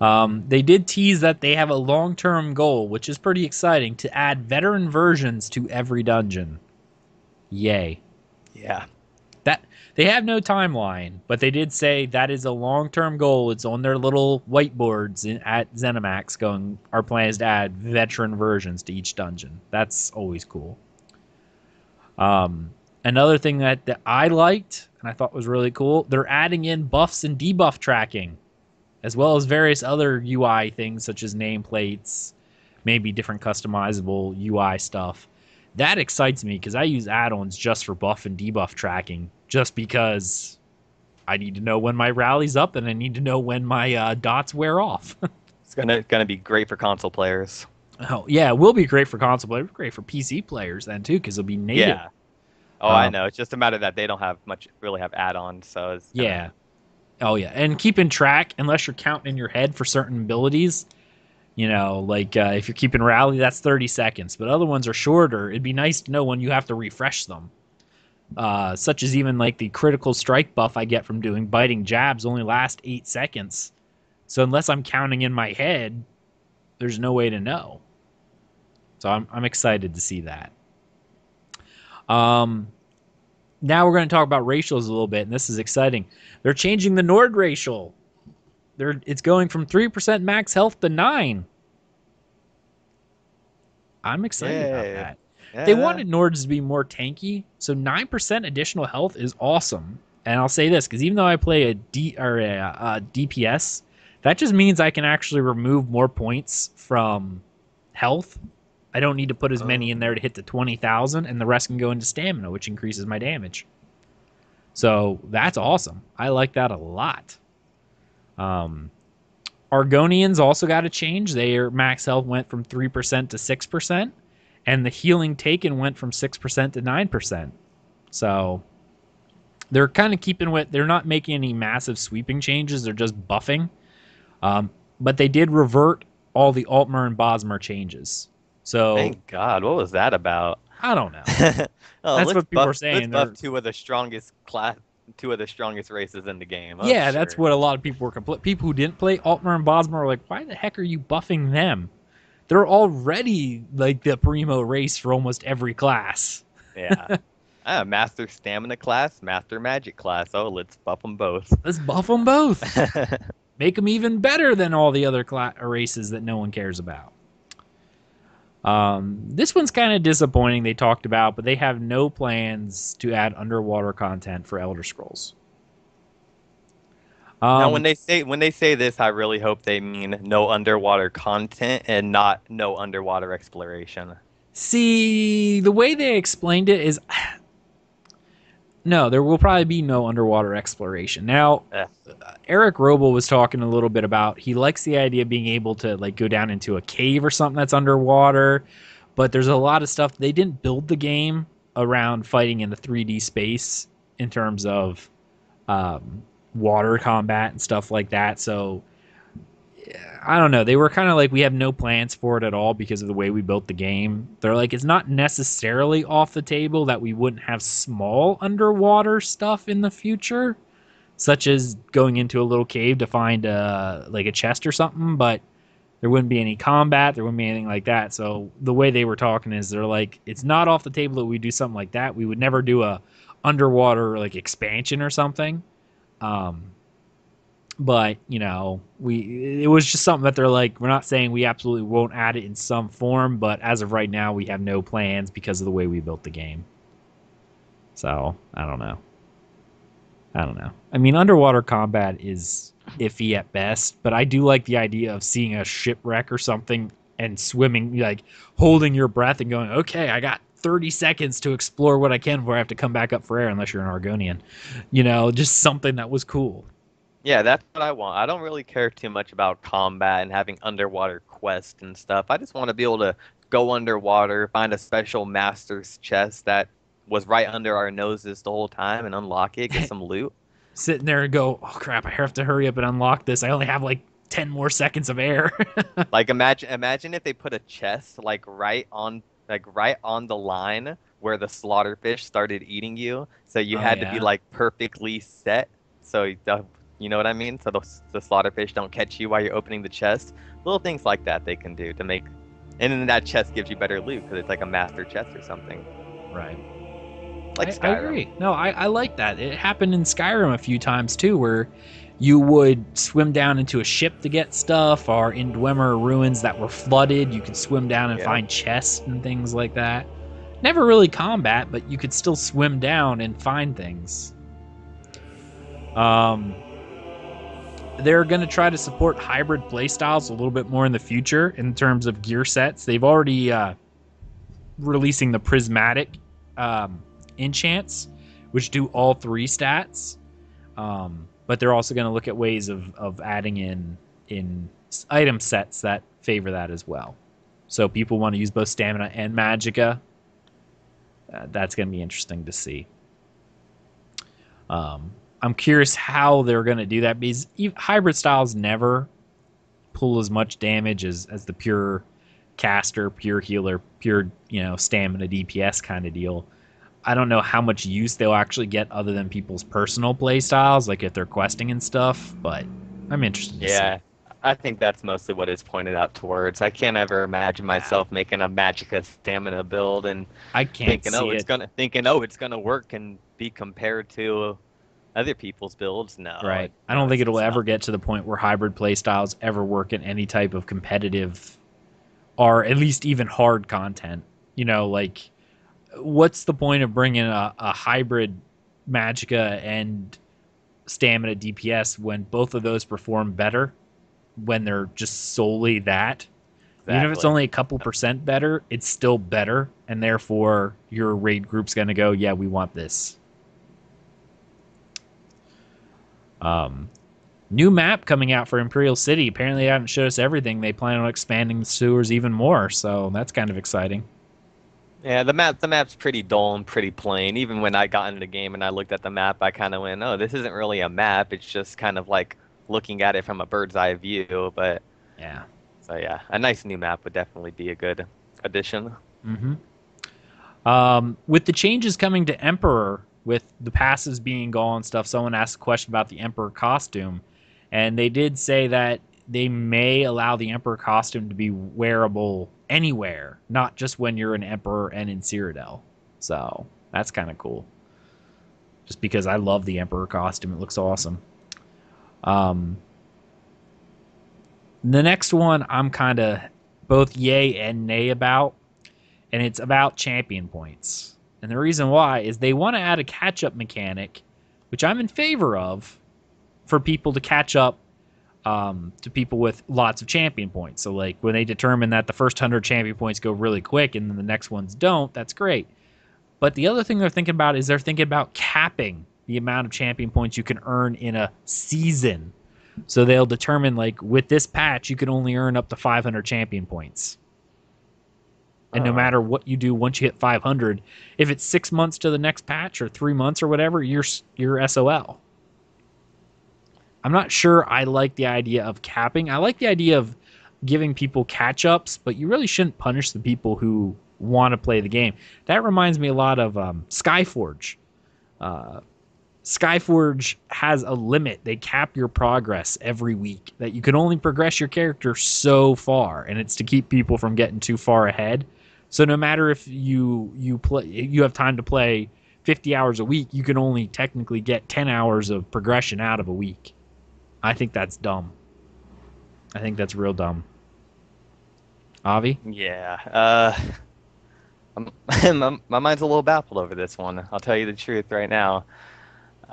They did tease that they have a long-term goal, which is pretty exciting, to add veteran versions to every dungeon. Yay. Yeah. They have no timeline, but they did say that is a long-term goal. It's on their little whiteboards at ZeniMax going, our plan is to add veteran versions to each dungeon. That's always cool. Another thing that I liked and I thought was really cool, they're adding in buffs and debuff tracking, as well as various other UI things such as nameplates, maybe different customizable UI stuff. That excites me because I use add-ons just for buff and debuff tracking, just because I need to know when my rally's up and I need to know when my dots wear off. It's gonna be great for console players. Oh, yeah, it will be great for console players. Great for PC players then, too, because it'll be native. Yeah. Oh, I know. It's just a matter that they don't have much, really have add-ons. So it's yeah. Oh, yeah. And keeping track, unless you're counting in your head for certain abilities. You know, like if you're keeping rally, that's 30 seconds. But other ones are shorter. It'd be nice to know when you have to refresh them. Such as even like the critical strike buff I get from doing biting jabs only last 8 seconds. So unless I'm counting in my head, there's no way to know. So I'm excited to see that. Now we're going to talk about racials a little bit, and this is exciting. They're changing the Nord racial. It's going from 3% max health to 9. I'm excited about that. Yeah. They wanted Nords to be more tanky, so 9% additional health is awesome. And I'll say this, because even though I play a DPS, that just means I can actually remove more points from health. I don't need to put as many in there to hit the 20,000, and the rest can go into stamina, which increases my damage. So that's awesome. I like that a lot. Argonians also got a change. Their max health went from 3% to 6%, and the healing taken went from 6% to 9%. So they're kind of keeping with, they're not making any massive sweeping changes. They're just buffing. But they did revert all the Altmer and Bosmer changes. So thank God. What was that about? I don't know. That's what people are saying. Let's buff two of the strongest class. Two of the strongest races in the game. I'm sure. That's what a lot of people were complaining. People who didn't play Altmer and Bosmer were like, why the heck are you buffing them? They're already like the primo race for almost every class. Yeah. Master Stamina class, Master Magic class. Oh, let's buff them both. Let's buff them both. Make them even better than all the other races that no one cares about. This one's kind of disappointing they talked about, but they have no plans to add underwater content for Elder Scrolls. Now, when they say this, I really hope they mean no underwater content and not no underwater exploration. See, the way they explained it is, no, there will probably be no underwater exploration. Now, Eric Roble was talking a little bit about he likes the idea of being able to like go down into a cave or something that's underwater, but there's a lot of stuff. They didn't build the game around fighting in the 3D space in terms of water combat and stuff like that. So I don't know. They were kind of like, we have no plans for it at all because of the way we built the game. They're like, it's not necessarily off the table that we wouldn't have small underwater stuff in the future, such as going into a little cave to find like a chest or something, but there wouldn't be any combat. There wouldn't be anything like that. So the way they were talking is they're like, it's not off the table that we do something like that. We would never do a underwater like expansion or something. But, you know, it was just something that they're like, we're not saying we absolutely won't add it in some form, but as of right now, we have no plans because of the way we built the game. So, I don't know. I mean, underwater combat is iffy at best, but I do like the idea of seeing a shipwreck or something and swimming, like holding your breath and going, okay, I got 30 seconds to explore what I can before I have to come back up for air, unless you're an Argonian. You know, just something that was cool. Yeah, that's what I want. I don't really care too much about combat and having underwater quests and stuff. I just want to be able to go underwater, find a special master's chest that was right under our noses the whole time and unlock it, get some loot. Sitting there and go, oh crap, I have to hurry up and unlock this. I only have like 10 more seconds of air. Like imagine if they put a chest right on the line where the slaughterfish started eating you. So you had to be like perfectly set. So you know what I mean? So the slaughterfish don't catch you while you're opening the chest. Little things like that they can do to make... And then that chest gives you better loot because it's like a master chest or something. Right. Like Skyrim. I agree. No, I like that. It happened in Skyrim a few times too, where you would swim down into a ship to get stuff, or in Dwimmer ruins that were flooded, you could swim down and find chests and things like that. Never really combat, but you could still swim down and find things. They're going to try to support hybrid playstyles a little bit more in the future in terms of gear sets. They've already releasing the prismatic enchants, which do all three stats. But they're also going to look at ways of adding in item sets that favor that as well. So people want to use both stamina and magicka. That's going to be interesting to see. I'm curious how they're going to do that, because hybrid styles never pull as much damage as the pure caster, pure healer, pure, you know, stamina DPS kind of deal. I don't know how much use they'll actually get other than people's personal play styles, like if they're questing and stuff, but I'm interested to see. Yeah, I think that's mostly what it's pointed out towards. I can't ever imagine myself making a magicka stamina build and I can't thinking it's gonna work and be compared to other people's builds. No, right. I don't think it'll ever get to the point where hybrid playstyles ever work in any type of competitive or at least even hard content. You know, like, what's the point of bringing a hybrid magicka and stamina DPS when both of those perform better when they're just solely that? Exactly. Even if it's only a couple % better, it's still better, and therefore your raid group's going to go, yeah, we want this. New map coming out for Imperial City. Apparently they haven't showed us everything. They plan on expanding the sewers even more, so that's kind of exciting. Yeah, the map's pretty dull and pretty plain. Even when I got into the game and I looked at the map, I kind of went, oh, this isn't really a map. It's just kind of like looking at it from a bird's eye view. But yeah. So yeah, a nice new map would definitely be a good addition. Mm-hmm. With the changes coming to Emperor, with the passives being gone and stuff, someone asked a question about the Emperor costume, and they did say that they may allow the Emperor costume to be wearable anywhere, not just when you're an Emperor and in Cyrodiil. So that's kind of cool. Just because I love the Emperor costume, it looks awesome. The next one I'm kind of both yay and nay about, and it's about champion points. And the reason why is they want to add a catch-up mechanic, which I'm in favor of, for people to catch up to people with lots of champion points. So, like, when they determine that the first 100 champion points go really quick and then the next ones don't, that's great. But the other thing they're thinking about is they're thinking about capping the amount of champion points you can earn in a season. So they'll determine, like, with this patch, you can only earn up to 500 champion points. And no matter what you do once you hit 500, if it's 6 months to the next patch or 3 months or whatever, you're SOL. I'm not sure I like the idea of capping. I like the idea of giving people catch-ups, but you really shouldn't punish the people who want to play the game. That reminds me a lot of Skyforge. Skyforge has a limit. They cap your progress every week, that you can only progress your character so far, and it's to keep people from getting too far ahead. So no matter if you have time to play 50 hours a week, you can only technically get 10 hours of progression out of a week. I think that's dumb. I think that's real dumb. Avi? Yeah. My mind's a little baffled over this one. I'll tell you the truth right now.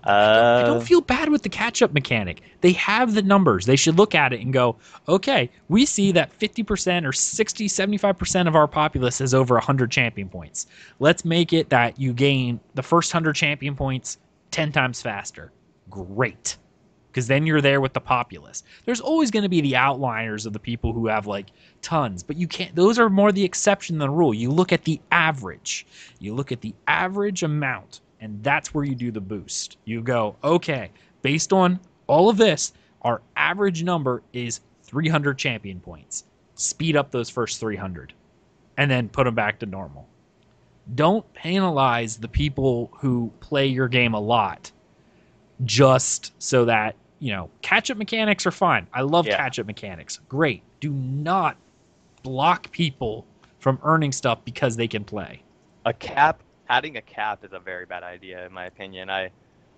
I don't feel bad with the catch-up mechanic. They have the numbers. They should look at it and go, okay, we see that 50% or 60, 75% of our populace has over 100 champion points. Let's make it that you gain the first 100 champion points 10 times faster. Great. because then you're there with the populace. There's always going to be the outliers of the people who have like tons, but you can't. Those are more the exception than the rule. You look at the average. You look at the average amount, and that's where you do the boost. You go, okay, based on all of this, our average number is 300 champion points. Speed up those first 300, and then put them back to normal. Don't penalize the people who play your game a lot just so that, you know, catch-up mechanics are fine. I love catch-up mechanics. Great. Do not block people from earning stuff because they can play. A cap, adding a cap is a very bad idea, in my opinion. I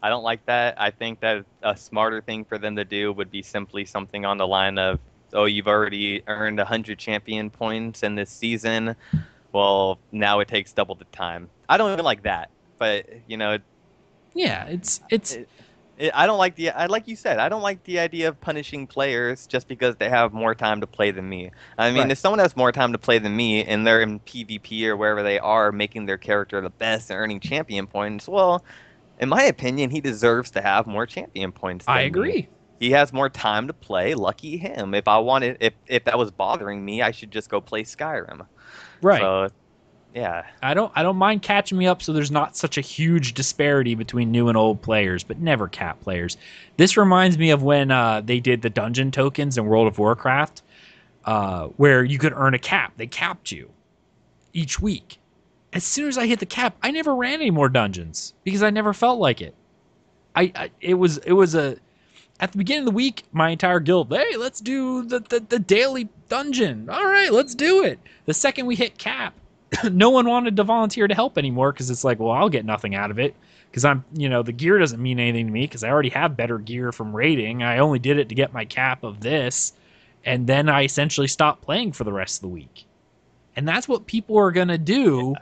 don't like that. I think that a smarter thing for them to do would be simply something on the line of, oh, you've already earned 100 champion points in this season. Well, now it takes double the time. I don't even like that, but you know, I don't like the, like you said, I don't like the idea of punishing players just because they have more time to play than me. I mean, if someone has more time to play than me and they're in PvP or wherever they are, making their character the best and earning champion points, well, in my opinion, he deserves to have more champion points than me. I agree. He has more time to play. Lucky him. If I wanted, if that was bothering me, I should just go play Skyrim. Right. So, yeah. I don't mind catching me up so there's not such a huge disparity between new and old players, but never cap players. This reminds me of when they did the dungeon tokens in World of Warcraft, where you could earn a cap. They capped you each week. As soon as I hit the cap, I never ran any more dungeons because I never felt like it. It was at the beginning of the week, my entire guild, hey, let's do the daily dungeon. All right, let's do it. The second we hit cap, no one wanted to volunteer to help anymore because it's like, well, I'll get nothing out of it because I'm, you know, the gear doesn't mean anything to me because I already have better gear from raiding. I only did it to get my cap of this, and then I essentially stopped playing for the rest of the week. And that's what people are going to do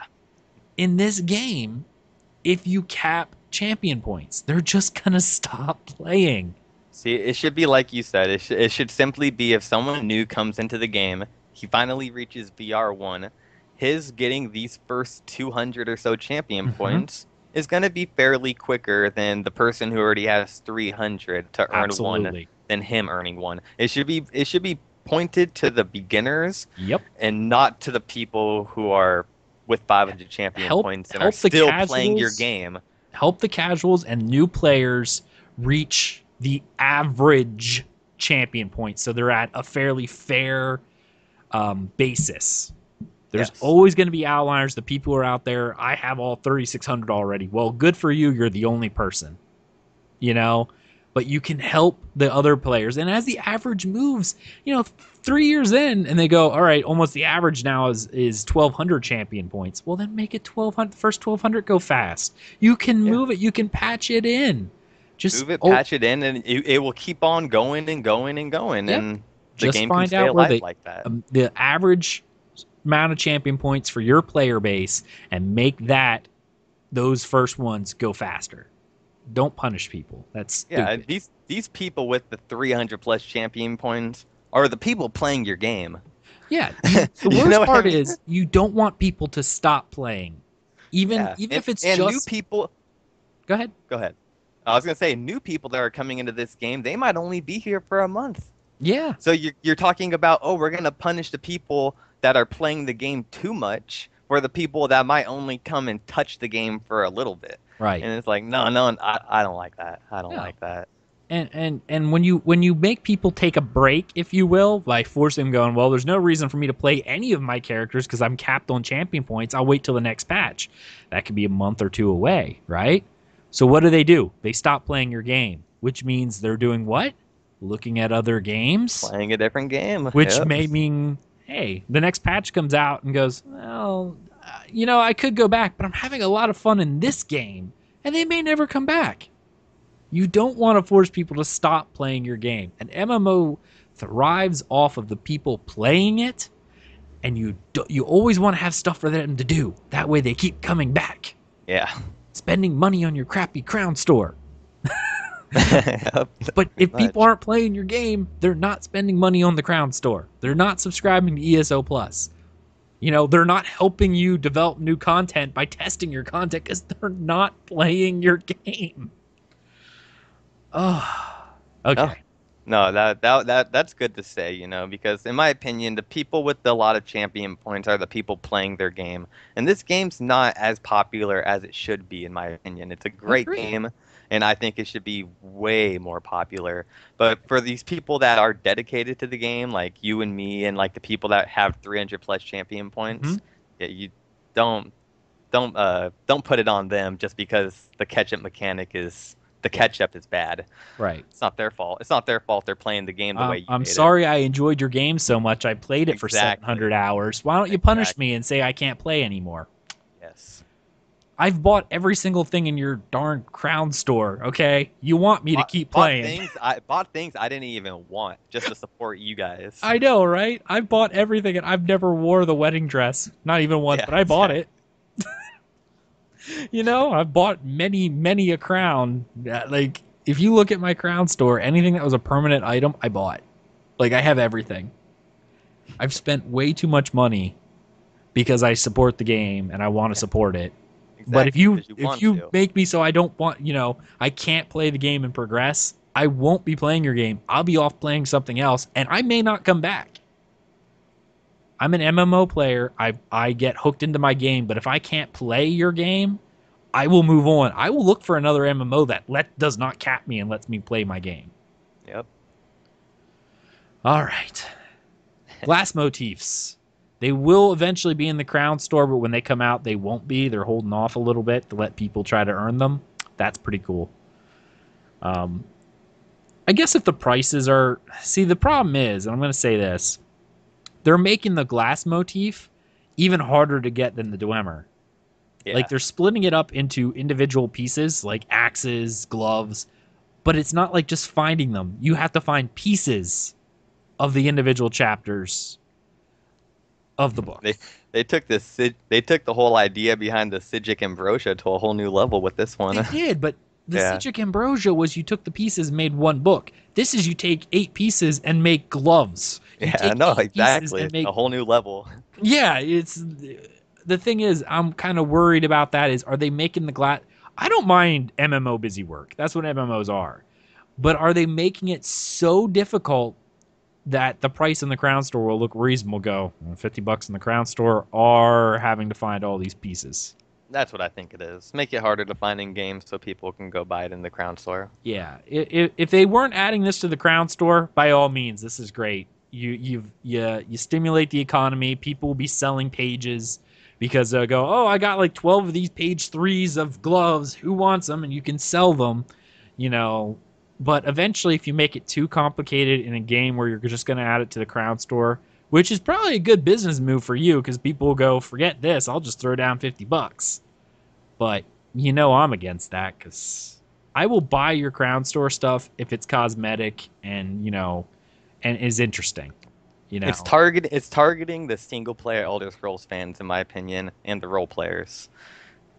in this game if you cap champion points. They're just going to stop playing. See, it should be like you said. It should simply be if someone new comes into the game, he finally reaches VR1, his getting these first 200 or so champion points is going to be fairly quicker than the person who already has 300 to earn one than him earning one. It should be pointed to the beginners and not to the people who are with 500 champion points and are still playing your game. Help the casuals and new players reach the average champion points, so they're at a fairly fair basis. There's always going to be outliers. The people who are out there, I have all 3,600 already. Well, good for you. You're the only person, you know, but you can help the other players. And as the average moves, you know, 3 years in and they go, all right, almost the average now is 1,200 champion points. Well, then make it 1,200. The first 1,200 go fast. You can move it. You can patch it in. Just move it, patch it in, and it will keep on going and going and going. Yep. And the just game find can stay out alive where they, like that. The average amount of champion points for your player base, and make that those first ones go faster. Don't punish people. That's stupid. These people with the 300 plus champion points are the people playing your game. Yeah. The worst part is you don't want people to stop playing, even if it's just new people. Go ahead. Go ahead. I was going to say, new people that are coming into this game, they might only be here for a month. Yeah. So you're talking about, oh, we're going to punish the people that are playing the game too much for the people that might only come and touch the game for a little bit. Right. And it's like, no, I don't like that. I don't like that. And when you make people take a break, if you will, by forcing them going, well, there's no reason for me to play any of my characters because I'm capped on champion points. I'll wait till the next patch. That could be a month or two away, right? So what do? They stop playing your game, which means they're doing what? Looking at other games? Playing a different game. Which may mean, hey, the next patch comes out and goes, well, you know, I could go back, but I'm having a lot of fun in this game, and they may never come back. You don't want to force people to stop playing your game. An MMO thrives off of the people playing it, and you always want to have stuff for them to do. That way they keep coming back. Yeah. Spending money on your crappy crown store. But if people aren't playing your game, they're not spending money on the crown store. They're not subscribing to ESO Plus. You know, they're not helping you develop new content by testing your content because they're not playing your game. Oh, Okay. Oh. No, that's good to say, you know, because in my opinion, the people with a lot of champion points are the people playing their game. And this game's not as popular as it should be, in my opinion. It's a great game, and I think it should be way more popular. But for these people that are dedicated to the game, like you and me, and like the people that have 300+ champion points, yeah, you don't put it on them just because the catch-up mechanic is... The catch-up is bad. Right. It's not their fault. It's not their fault they're playing the game the way you I'm sorry I enjoyed your game so much. I played it for 700 hours. Why don't you punish me and say I can't play anymore? Yes. I've bought every single thing in your darn Crown store, okay? You want me to keep playing. I bought things I didn't even want just to support you guys. I know, right? I've bought everything, and I've never wore the wedding dress. Not even once, but I bought it. You know, I've bought many, many a crown. Like, if you look at my Crown store, anything that was a permanent item, I bought. Like, I have everything. I've spent way too much money because I support the game and I want to support it. Exactly, but if you make me so I don't want, you know, I can't play the game and progress, I won't be playing your game. I'll be off playing something else, and I may not come back. I'm an MMO player. I get hooked into my game, but if I can't play your game, I will move on. I will look for another MMO that does not cap me and lets me play my game. Yep. All right. Glass motifs. They will eventually be in the Crown store, but when they come out, they won't be. They're holding off a little bit to let people try to earn them. That's pretty cool. I guess if the prices are... See, the problem is, and I'm going to say this, they're making the glass motif even harder to get than the Dwemer. Yeah. Like, they're splitting it up into individual pieces, like axes, gloves, but it's not like just finding them. You have to find pieces of the individual chapters of the book. They took the whole idea behind the Sijic Ambrosia to a whole new level with this one. They did, but the Sijic Ambrosia was you took the pieces, made one book. This is you take 8 pieces and make gloves. Yeah, no, exactly. A whole new level. Yeah, it's the thing is, I'm kind of worried about that. Is are they making the glass? I don't mind MMO busy work. That's what MMOs are. But are they making it so difficult that the price in the Crown store will look reasonable? Go $50 in the Crown store are having to find all these pieces. That's what I think it is. Make it harder to find in games so people can go buy it in the Crown store. Yeah, if they weren't adding this to the Crown store, by all means, this is great. You stimulate the economy. People will be selling pages because they'll go, oh, I got like 12 of these page 3s of gloves. Who wants them? And you can sell them, you know. But eventually, if you make it too complicated in a game where you're just going to add it to the Crown store, which is probably a good business move for you because people will go, forget this. I'll just throw down $50. But you know I'm against that because I will buy your Crown store stuff if it's cosmetic and, you know, and is interesting, you know. It's targeting the single-player Elder Scrolls fans, in my opinion, and the role players.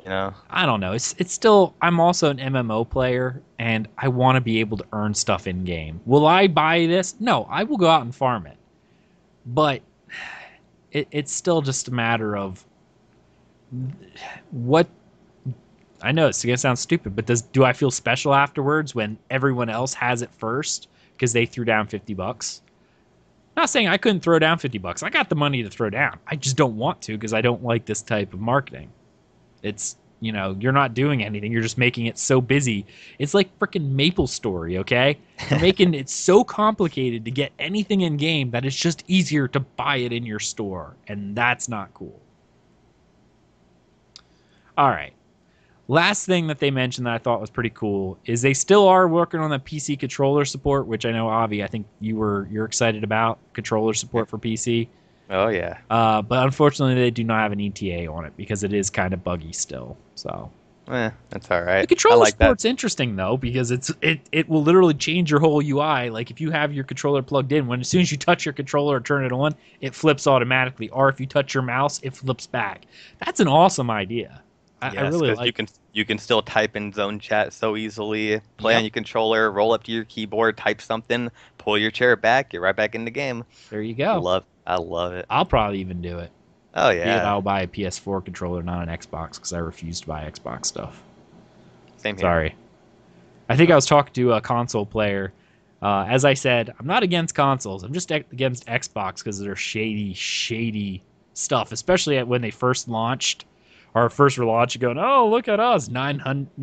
You know. I don't know. It's still. I'm also an MMO player, and I want to be able to earn stuff in game. Will I buy this? No, I will go out and farm it. But it's still just a matter of what. I know it's gonna sound stupid, but do I feel special afterwards when everyone else has it first? Because they threw down $50. Not saying I couldn't throw down $50. I got the money to throw down. I just don't want to because I don't like this type of marketing. It's, you know, you're not doing anything. You're just making it so busy. It's like freaking MapleStory, okay? You're making it so complicated to get anything in game that it's just easier to buy it in your store, and that's not cool. All right. Last thing that they mentioned that I thought was pretty cool is they still are working on the PC controller support, which I know, Avi, I think you're excited about controller support for PC. Oh, yeah. But unfortunately, they do not have an ETA on it because it is kind of buggy still. So that's all right. The controller support's interesting, though, because it will literally change your whole UI. Like if you have your controller plugged in, as soon as you touch your controller or turn it on, it flips automatically. Or if you touch your mouse, it flips back. That's an awesome idea. I really like you can still type in zone chat so easily, play on your controller, roll up to your keyboard, type something, pull your chair back, get right back in the game. There you go. I love it. I'll probably even do it. Oh, yeah. I'll buy a PS4 controller, not an Xbox, because I refuse to buy Xbox stuff. Same here. Sorry. I think I was talking to a console player As I said, I'm not against consoles. I'm just against Xbox because they're shady, shady stuff, especially at when they first launched. Our first relaunch, going, oh, look at us, 900p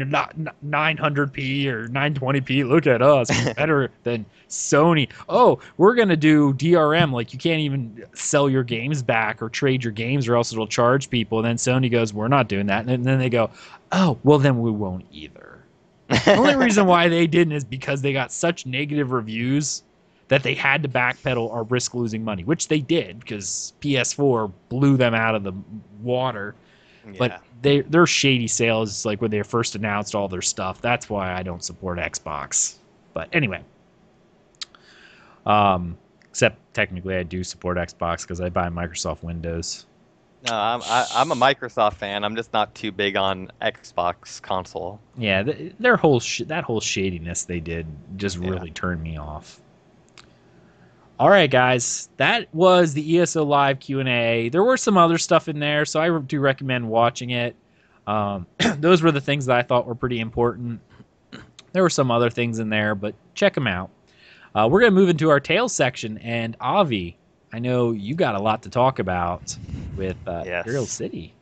or 920p, look at us, better than Sony. Oh, we're going to do DRM, like you can't even sell your games back or trade your games or else it'll charge people. And then Sony goes, we're not doing that. And then they go, oh, well, then we won't either. The only reason why they didn't is because they got such negative reviews that they had to backpedal or risk losing money, which they did because PS4 blew them out of the water. Yeah. But they're shady sales, like when they first announced all their stuff. That's why I don't support Xbox. But anyway, except technically I do support Xbox because I buy Microsoft Windows. No, I'm a Microsoft fan. I'm just not too big on Xbox console. Yeah, their whole that whole shadiness they did just really turned me off. All right, guys, that was the ESO Live Q&A. There were some other stuff in there, so I do recommend watching it. Those were the things that I thought were pretty important. There were some other things in there, but check them out. We're going to move into our Tales section, and Avi, I know you got a lot to talk about with Imperial City.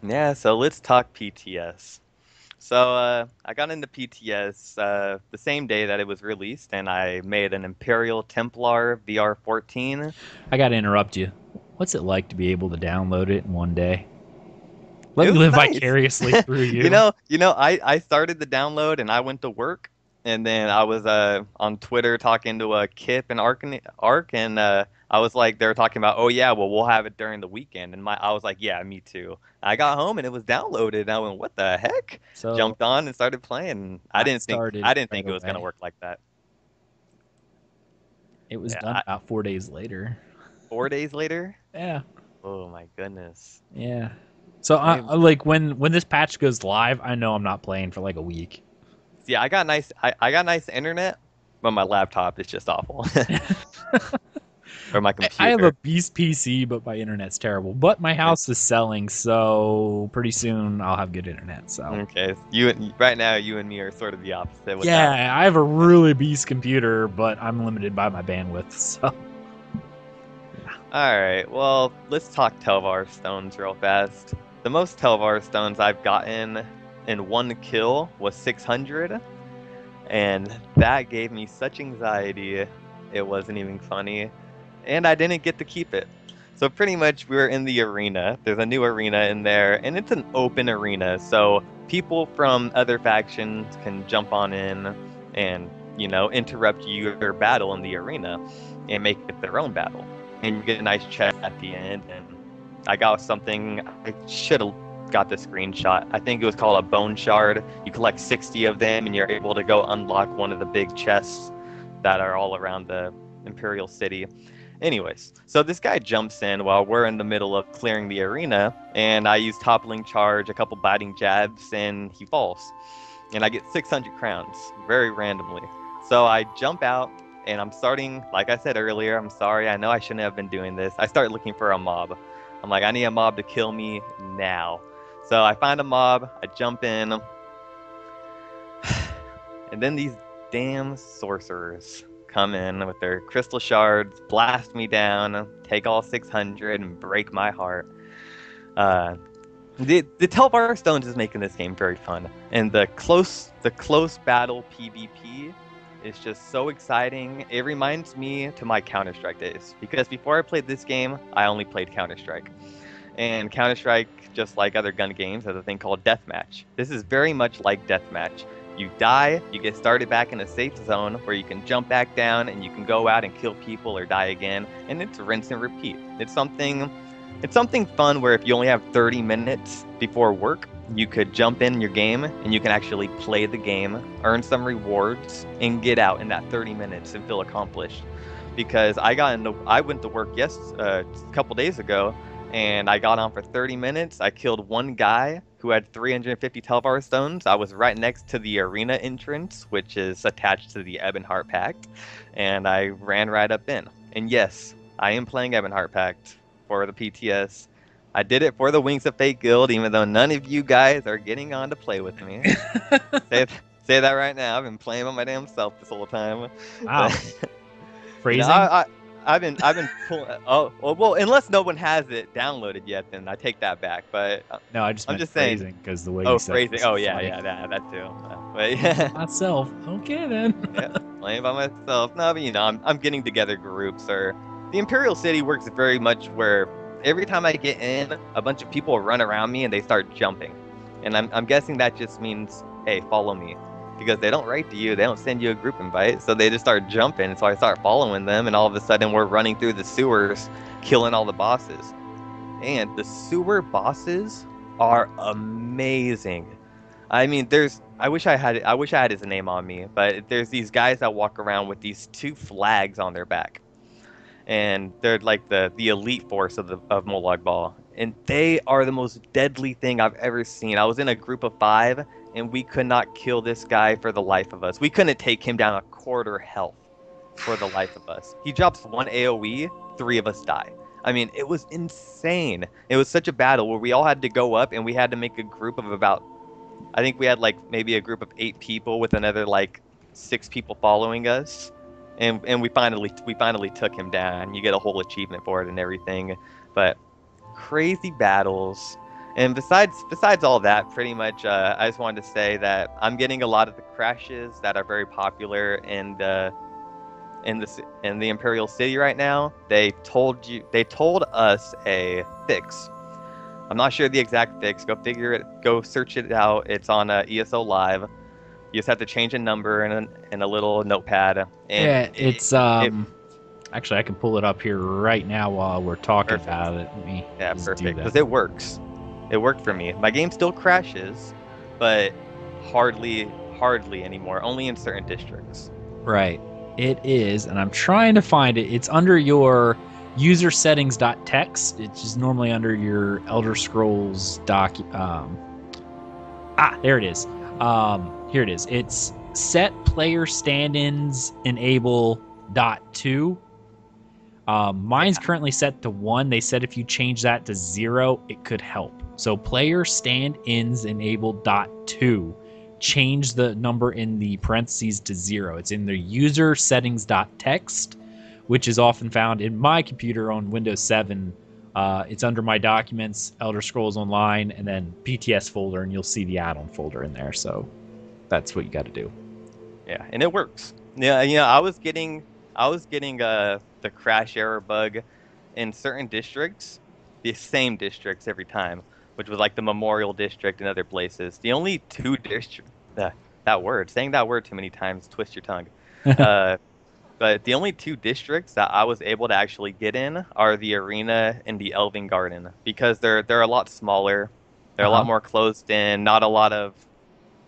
Yeah, so let's talk PTS. So I got into PTS the same day that it was released, and I made an Imperial Templar VR14. I got to interrupt you. What's it like to be able to download it in one day? Let me live vicariously through you. I started the download, and I went to work, and then I was on Twitter talking to Kip and Ark, and I was like, they were talking about, oh, yeah, well, we'll have it during the weekend. And I was like, yeah, me too. I got home, and it was downloaded. And I went, what the heck? So jumped on and started playing. I didn't think it was going to work like that. It was done about 4 days later. 4 days later? Yeah. Oh, my goodness. Yeah. So, like, when this patch goes live, I know I'm not playing for, like, a week. Yeah, I got nice, I got nice internet, but my laptop is just awful. Or my computer. I have a beast PC, but my internet's terrible. But my house is selling, so pretty soon I'll have good internet. So okay, right now you and me are sort of the opposite. Yeah, I have a really beast computer, but I'm limited by my bandwidth. So all right, well, let's talk Telvar Stones real fast. The most Telvar Stones I've gotten in one kill was 600, and that gave me such anxiety. It wasn't even funny. And I didn't get to keep it. So pretty much we were in the arena. There's a new arena in there, and it's an open arena. So people from other factions can jump on in and, you know, interrupt your battle in the arena and make it their own battle. And you get a nice chat at the end. And I got something, I should have got the screenshot. I think it was called a bone shard. You collect 60 of them, and you're able to go unlock one of the big chests that are all around the Imperial City. Anyways, so this guy jumps in while we're in the middle of clearing the arena, and I use Toppling Charge, a couple biting jabs, and he falls. And I get 600 crowns, very randomly. So I jump out, and I'm starting, like I said earlier, I'm sorry, I know I shouldn't have been doing this. I start looking for a mob. I'm like, I need a mob to kill me now. So I find a mob, I jump in, and then these damn sorcerers come in with their crystal shards, blast me down, take all 600, and break my heart. The Telvar Stones is making this game very fun, and the close battle PvP is just so exciting. It reminds me to my Counter-Strike days, because before I played this game, I only played Counter-Strike. And Counter-Strike, just like other gun games, has a thing called Deathmatch. This is very much like Deathmatch. You die, you get started back in a safe zone where you can jump back down and you can go out and kill people or die again, and it's rinse and repeat. It's something fun where if you only have 30 minutes before work, you could jump in your game and you can actually play the game, earn some rewards, and get out in that 30 minutes and feel accomplished. Because I went to work a couple days ago, and I got on for 30 minutes. I killed one guy who had 350 Telvar Stones. I was right next to the arena entrance, which is attached to the Ebonheart Pact, and I ran right up in. And yes, I am playing Ebonheart Pact for the PTS. I did it for the Wings of Fate Guild, even though none of you guys are getting on to play with me. save, Say that right now. I've been playing by my damn self this whole time. Wow. Phrasing? You know, I've been pulling. Oh, well, unless no one has it downloaded yet, then I take that back. But no, I'm just phrasing because the way you said phrasing. Oh, yeah, funny. that too. But yeah, myself. Okay then. Yeah, playing by myself. No, but you know, I'm getting together groups or the Imperial City works very much where every time I get in, a bunch of people run around me and they start jumping, and I'm guessing that just means hey, follow me. Because they don't write to you, they don't send you a group invite, so they just start jumping. So I start following them, and all of a sudden we're running through the sewers, killing all the bosses. And the sewer bosses are amazing. I mean, I wish I had his name on me, but there's these guys that walk around with these two flags on their back, and they're like the elite force of Molag Ball, and they are the most deadly thing I've ever seen. I was in a group of 5. And we could not kill this guy for the life of us. We couldn't take him down a quarter health for the life of us. He drops one AoE, 3 of us die. I mean, it was insane. It was such a battle where we all had to go up and we had to make a group of about... I think we had like maybe a group of 8 people with another like 6 people following us. And we finally took him down. You get a whole achievement for it and everything. But crazy battles... And besides all that, pretty much, I just wanted to say that I'm getting a lot of the crashes that are very popular in the Imperial City right now. They told us a fix. I'm not sure the exact fix. Go figure it. Go search it out. It's on ESO Live. You just have to change a number in a little notepad. And yeah, it's. Actually, I can pull it up here right now while we're talking about it. Let me perfect. Because it works. It worked for me. My game still crashes, but hardly anymore. Only in certain districts. Right. It is, and I'm trying to find it. It's under your user settings.txt. It's just normally under your Elder Scrolls doc. There it is. Here it is. It's set player stand-ins enable .2. Mine's currently set to 1. They said if you change that to 0, it could help. So player stand-ins enable .2. Change the number in the parentheses to 0. It's in the user settings.txt, which is often found in my computer on Windows 7. It's under my documents, Elder Scrolls Online, and then PTS folder, and you'll see the add-on folder in there. So that's what you got to do. Yeah, and it works. Yeah, you know, I was getting the crash error bug in certain districts, the same districts every time. Which was like the Memorial District and other places. The only 2 districts... Saying that word too many times twists your tongue. But the only 2 districts that I was able to actually get in are the Arena and the Elven Garden. Because they're a lot smaller. They're a lot more closed in. Not a lot of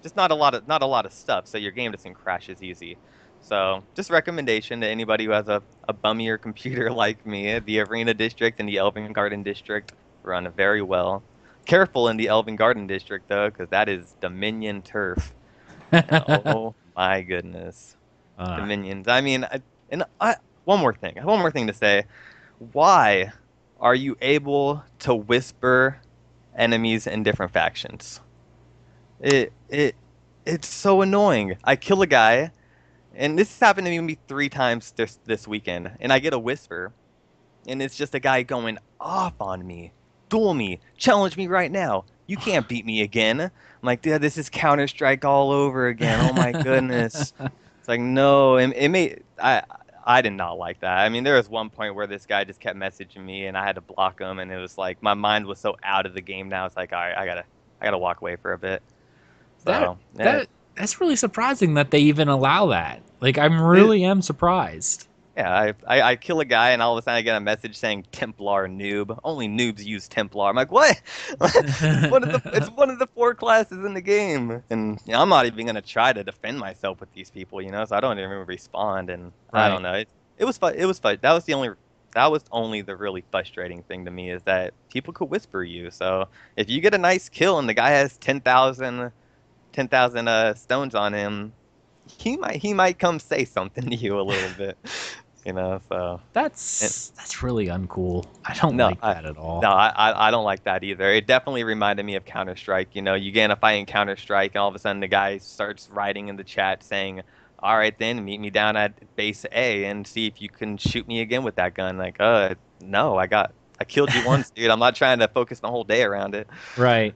stuff. So your game doesn't crash as easy. So just a recommendation to anybody who has a bummier computer like me. The Arena District and the Elven Garden District run very well. Careful in the Elven Garden District, though, because that is Dominion turf. Oh, my goodness. Dominions. I mean, one more thing to say. Why are you able to whisper enemies in different factions? It's so annoying. I kill a guy, and this has happened to me 3 times this weekend, and I get a whisper, and it's just a guy going off on me. Duel me, challenge me right now. You can't beat me again. I'm like, dude, this is Counter-Strike all over again. Oh my goodness. It's like, no, I did not like that. I mean, there was one point where this guy just kept messaging me, and I had to block him, and it was like my mind was so out of the game now. It's like, all right, I gotta walk away for a bit. So that's really surprising that they even allow that. Like, I am surprised. Yeah, I kill a guy, and all of a sudden I get a message saying Templar noob. Only noobs use Templar. I'm like, what? It's one of the 4 classes in the game. And you know, I'm not even going to try to defend myself with these people, you know, so I don't even respond. And right. I don't know. It was fun. It was fun. That was only the really frustrating thing to me is that people could whisper you. So if you get a nice kill and the guy has 10,000 stones on him, he might come say something to you a little bit. you know. So that's really uncool. I don't like that at all. No, I don't like that either. It definitely reminded me of Counter-Strike. You know, you get in a fight in Counter-Strike, and all of a sudden the guy starts writing in the chat saying, "All right, then meet me down at base A and see if you can shoot me again with that gun." Like, no, I killed you once, dude. I'm not trying to focus the whole day around it. Right.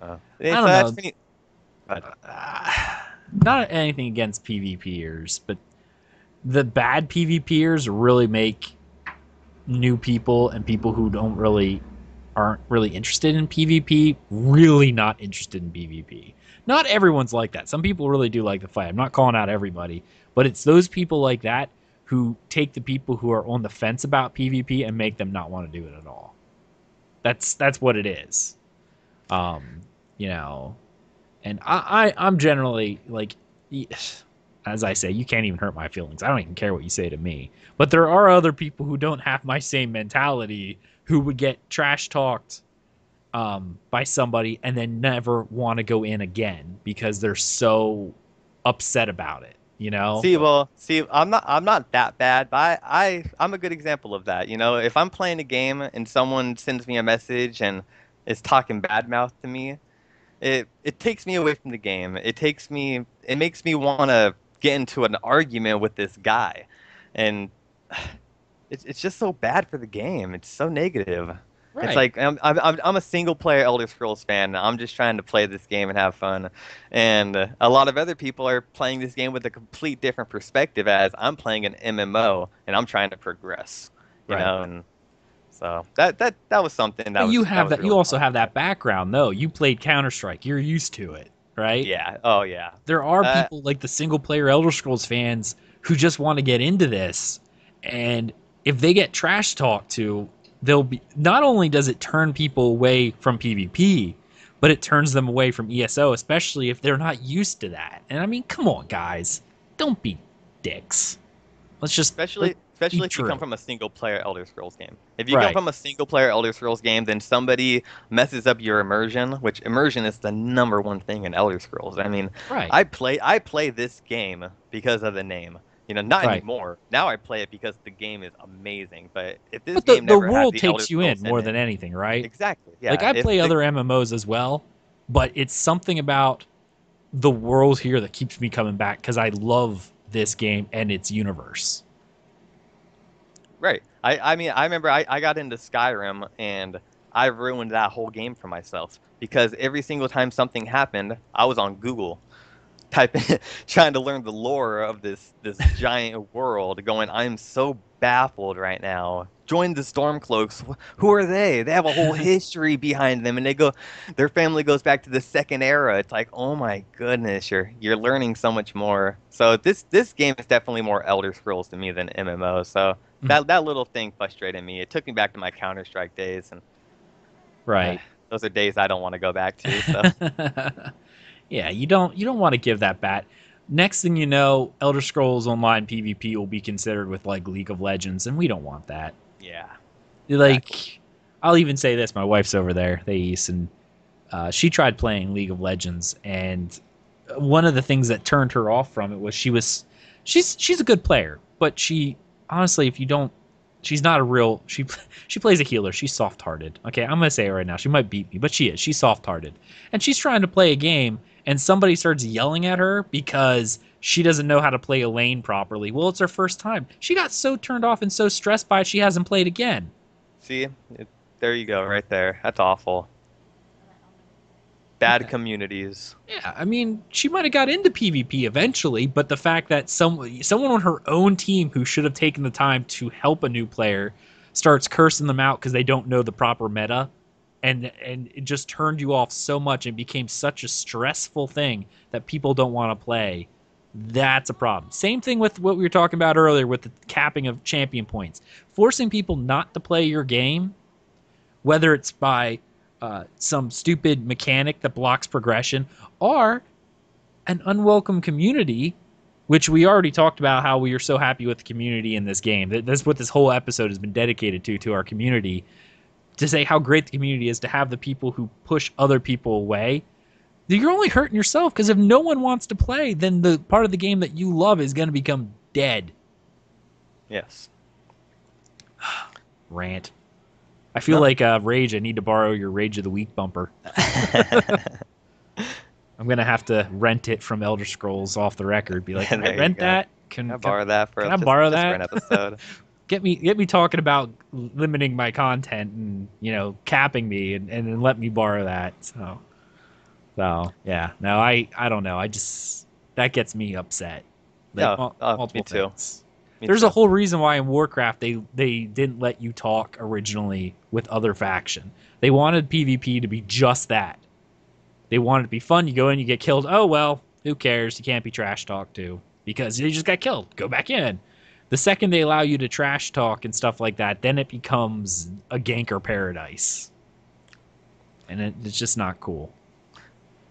Not anything against PvPers, but the bad PvPers really make new people and people who aren't really interested in PvP really not interested in PvP. Not everyone's like that. Some people really do like the fight. I'm not calling out everybody, but it's those people like that who take the people who are on the fence about PvP and make them not want to do it at all. That's what it is. You know, and I'm generally like, as I say, you can't even hurt my feelings. I don't even care what you say to me. But there are other people who don't have my same mentality who would get trash talked by somebody and then never want to go in again because they're so upset about it, you know? See, I'm not that bad, but I'm a good example of that. You know, if I'm playing a game and someone sends me a message and is talking badmouth to me, it takes me away from the game. It makes me want to get into an argument with this guy, and it's just so bad for the game. It's so negative. Right. It's like I'm a single player Elder Scrolls fan. I'm just trying to play this game and have fun, and a lot of other people are playing this game with a complete different perspective. As I'm playing an MMO and I'm trying to progress, you know. And so that was something that you also have that background though. You played Counter-Strike. You're used to it, right? Yeah. Oh yeah. There are people like the single player Elder Scrolls fans who just want to get into this, and if they get trash talked to, they'll be, not only does it turn people away from PvP, but it turns them away from ESO, especially if they're not used to that. And I mean, come on, guys, don't be dicks. Let's just especially if you come from a single player Elder Scrolls game. If you come from a single player Elder Scrolls game, then somebody messes up your immersion, which immersion is the #1 thing in Elder Scrolls. I mean, I play this game because of the name. You know, not anymore. Now I play it because the game is amazing. But if this game never had the world takes you in more than anything, right? Exactly. Yeah. Like I play other MMOs as well, but it's something about the world here that keeps me coming back because I love this game and its universe. Right. I mean, I remember I got into Skyrim and I ruined that whole game for myself because every single time something happened, I was on Google trying to learn the lore of this giant world, going, I'm so baffled right now. Join the Stormcloaks. Who are they? They have a whole history behind them, and their family goes back to the Second Era. It's like, oh my goodness, you're learning so much more. So this game is definitely more Elder Scrolls to me than MMO. So that little thing frustrated me. It took me back to my Counter-Strike days, and those are days I don't want to go back to. So. Yeah, you don't want to give that bat. Next thing you know, Elder Scrolls Online PvP will be considered with like League of Legends, and we don't want that. Yeah. Like, I'll even say this: my wife's over there, Thais, and she tried playing League of Legends, and one of the things that turned her off from it was she's a good player, but she honestly, she plays a healer. She's soft-hearted. Okay, I'm gonna say it right now. She might beat me, but she is. She's soft-hearted, and she's trying to play a game, and somebody starts yelling at her because she doesn't know how to play a lane properly. Well, it's her first time. She got so turned off and so stressed by it, she hasn't played again. See, there you go, right there. That's awful. Bad communities. Yeah, I mean, she might have got into PvP eventually, but the fact that someone on her own team who should have taken the time to help a new player starts cursing them out because they don't know the proper meta, and it just turned you off so much and became such a stressful thing that people don't want to play. That's a problem. Same thing with what we were talking about earlier with the capping of champion points. Forcing people not to play your game, whether it's by some stupid mechanic that blocks progression, or an unwelcome community, which we already talked about how we are so happy with the community in this game. That's what this whole episode has been dedicated to our community, to say how great the community is, to have the people who push other people away. You're only hurting yourself, because if no one wants to play, then the part of the game that you love is going to become dead. Yes. Rant. I feel like Rage, I need to borrow your Rage of the Week bumper. I'm going to have to rent it from Elder Scrolls Off the Record. Be like, can I rent that? Can I borrow that for an episode? Get me talking about limiting my content and, you know, capping me, and then let me borrow that. So yeah. No, I don't know. I just, that gets me upset. Like, no, me too. There's a whole reason why in Warcraft they didn't let you talk originally with other faction. They wanted PvP to be just that. They wanted it to be fun. You go in, you get killed. Oh, well, who cares? You can't be trash talked to because you just got killed. Go back in. The second they allow you to trash talk and stuff like that, then it becomes a ganker paradise. And it's just not cool.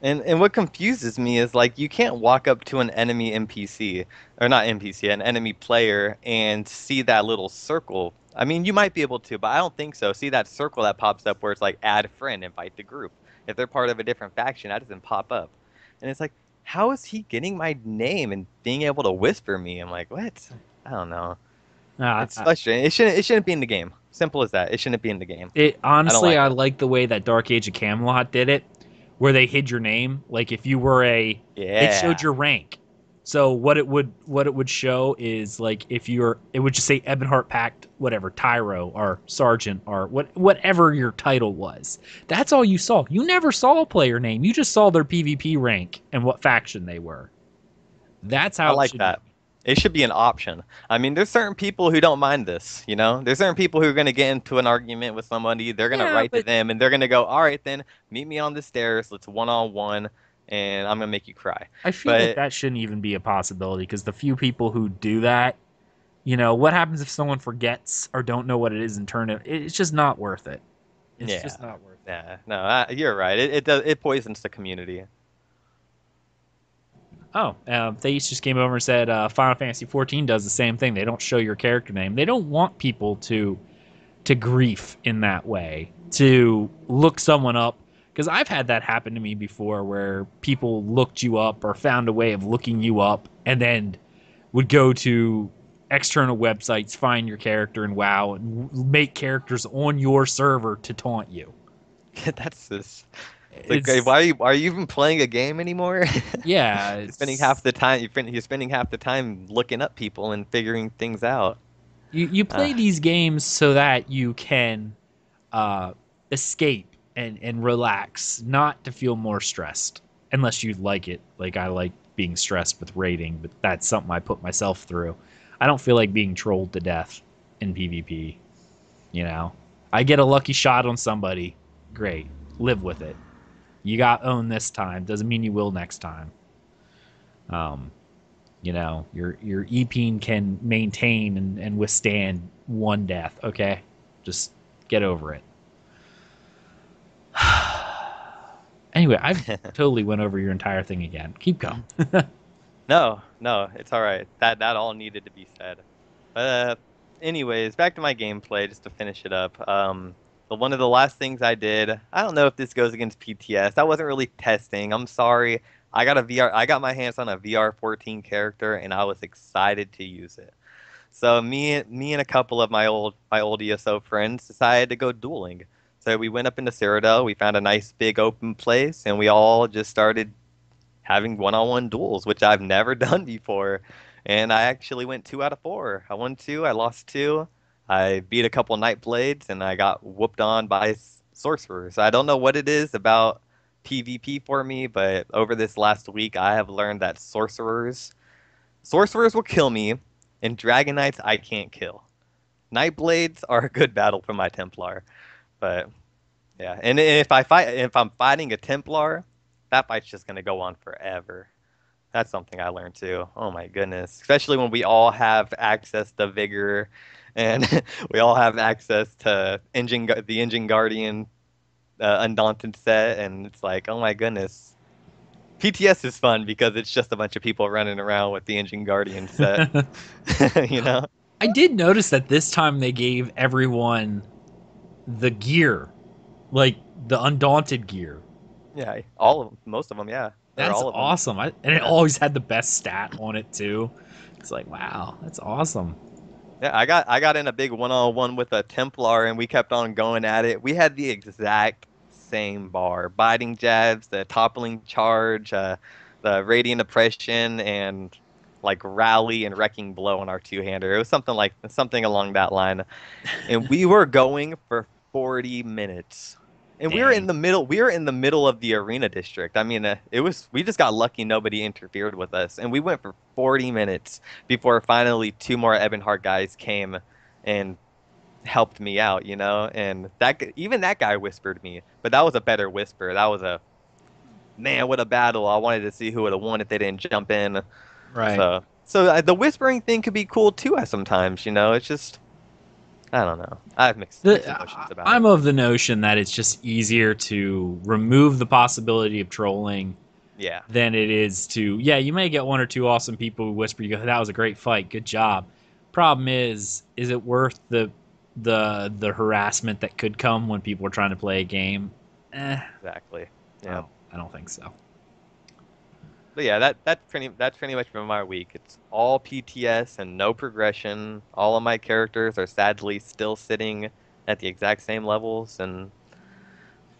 And what confuses me is, like, you can't walk up to an enemy NPC, or not NPC, an enemy player, and see that little circle. I mean, you might be able to, but I don't think so. See that circle that pops up where it's like, add friend, invite the group. If they're part of a different faction, that doesn't pop up. And it's like, how is he getting my name and being able to whisper me? I'm like, what? I don't know. It's frustrating. It shouldn't be in the game. Simple as that. It shouldn't be in the game. Honestly, I like the way that Dark Age of Camelot did it, where they hid your name. Like if you were it showed your rank. So what it would show is like if you're, it would just say Ebonheart Pact, whatever, Tyro or Sergeant or whatever your title was. That's all you saw. You never saw a player name. You just saw their PvP rank and what faction they were. That's how I like that. It should be an option. I mean, there's certain people who don't mind this, you know? There's certain people who are going to get into an argument with somebody. They're going to write to them, and they're going to go, all right, then, meet me on the stairs. Let's one-on-one, and I'm going to make you cry. I feel like that shouldn't even be a possibility, because the few people who do that, you know, what happens if someone forgets or don't know what it is and turn it? It's just not worth it. It's just not worth it. Yeah, no, you're right. It poisons the community. Oh, Thais just came over and said Final Fantasy XIV does the same thing. They don't show your character name. They don't want people to grief in that way, to look someone up. Because I've had that happen to me before where people looked you up or found a way of looking you up and then would go to external websites, find your character in WoW, and make characters on your server to taunt you. That's this... Like, why are you even playing a game anymore? Yeah, it's... you're spending half the time looking up people and figuring things out. You play these games so that you can escape and relax, not to feel more stressed. Unless you like it, like I like being stressed with raiding, but that's something I put myself through. I don't feel like being trolled to death in PvP. You know, I get a lucky shot on somebody, great, live with it. You got owned this time. Doesn't mean you will next time. You know, your EP can maintain and withstand one death. Okay, just get over it. Anyway, I've totally went over your entire thing again. Keep going. No, it's all right. That all needed to be said. Anyways, back to my gameplay just to finish it up. One of the last things I did, I don't know if this goes against PTS. I wasn't really testing. I'm sorry. I got my hands on a VR-14 character, and I was excited to use it. So me and a couple of my old ESO friends decided to go dueling. So we went up into Cyrodiil. We found a nice big open place, and we all just started having one-on-one duels, which I've never done before. And I actually went 2 out of 4. I won 2. I lost 2. I beat a couple Nightblades, and I got whooped on by Sorcerer. So I don't know what it is about PvP for me, but over this last week, I have learned that Sorcerers will kill me, and Dragon Knights I can't kill. Nightblades are a good battle for my Templar. But, yeah. And if I'm fighting a Templar, that fight's just going to go on forever. That's something I learned, too. Oh, my goodness. Especially when we all have access to Vigor... And we all have access to the Engine Guardian Undaunted set, and it's like, oh my goodness. PTS is fun because it's just a bunch of people running around with the Engine Guardian set, you know? I did notice that this time they gave everyone the gear, like the Undaunted gear. Yeah, all of them, most of them, yeah. That's all of them. Awesome. And it always had the best stat on it, too. It's like, wow, that's awesome. Yeah, I got in a big one-on-one with a Templar, and we kept on going at it. We had the exact same bar: biting jabs, the toppling charge, the radiant oppression, and like rally and wrecking blow on our two-hander. It was something along that line, and we were going for 40 minutes. And Dang. We were in the middle. We were in the middle of the arena district. I mean, it was. We just got lucky; nobody interfered with us, and we went for 40 minutes before finally two more Ebonheart guys came and helped me out. You know, and that guy whispered me, but that was a better whisper. That was a man, what a battle! I wanted to see who would have won if they didn't jump in. Right. So the whispering thing could be cool too. Sometimes, you know, it's just. I don't know. I have mixed emotions about it. I'm of the notion that it's just easier to remove the possibility of trolling than it is to... Yeah, you may get one or two awesome people who whisper, you go, that was a great fight, good job. Problem is it worth the harassment that could come when people are trying to play a game? Exactly. Yeah. Oh, I don't think so. But yeah, that's pretty much been my week. It's all PTS and no progression. All of my characters are sadly still sitting at the exact same levels, and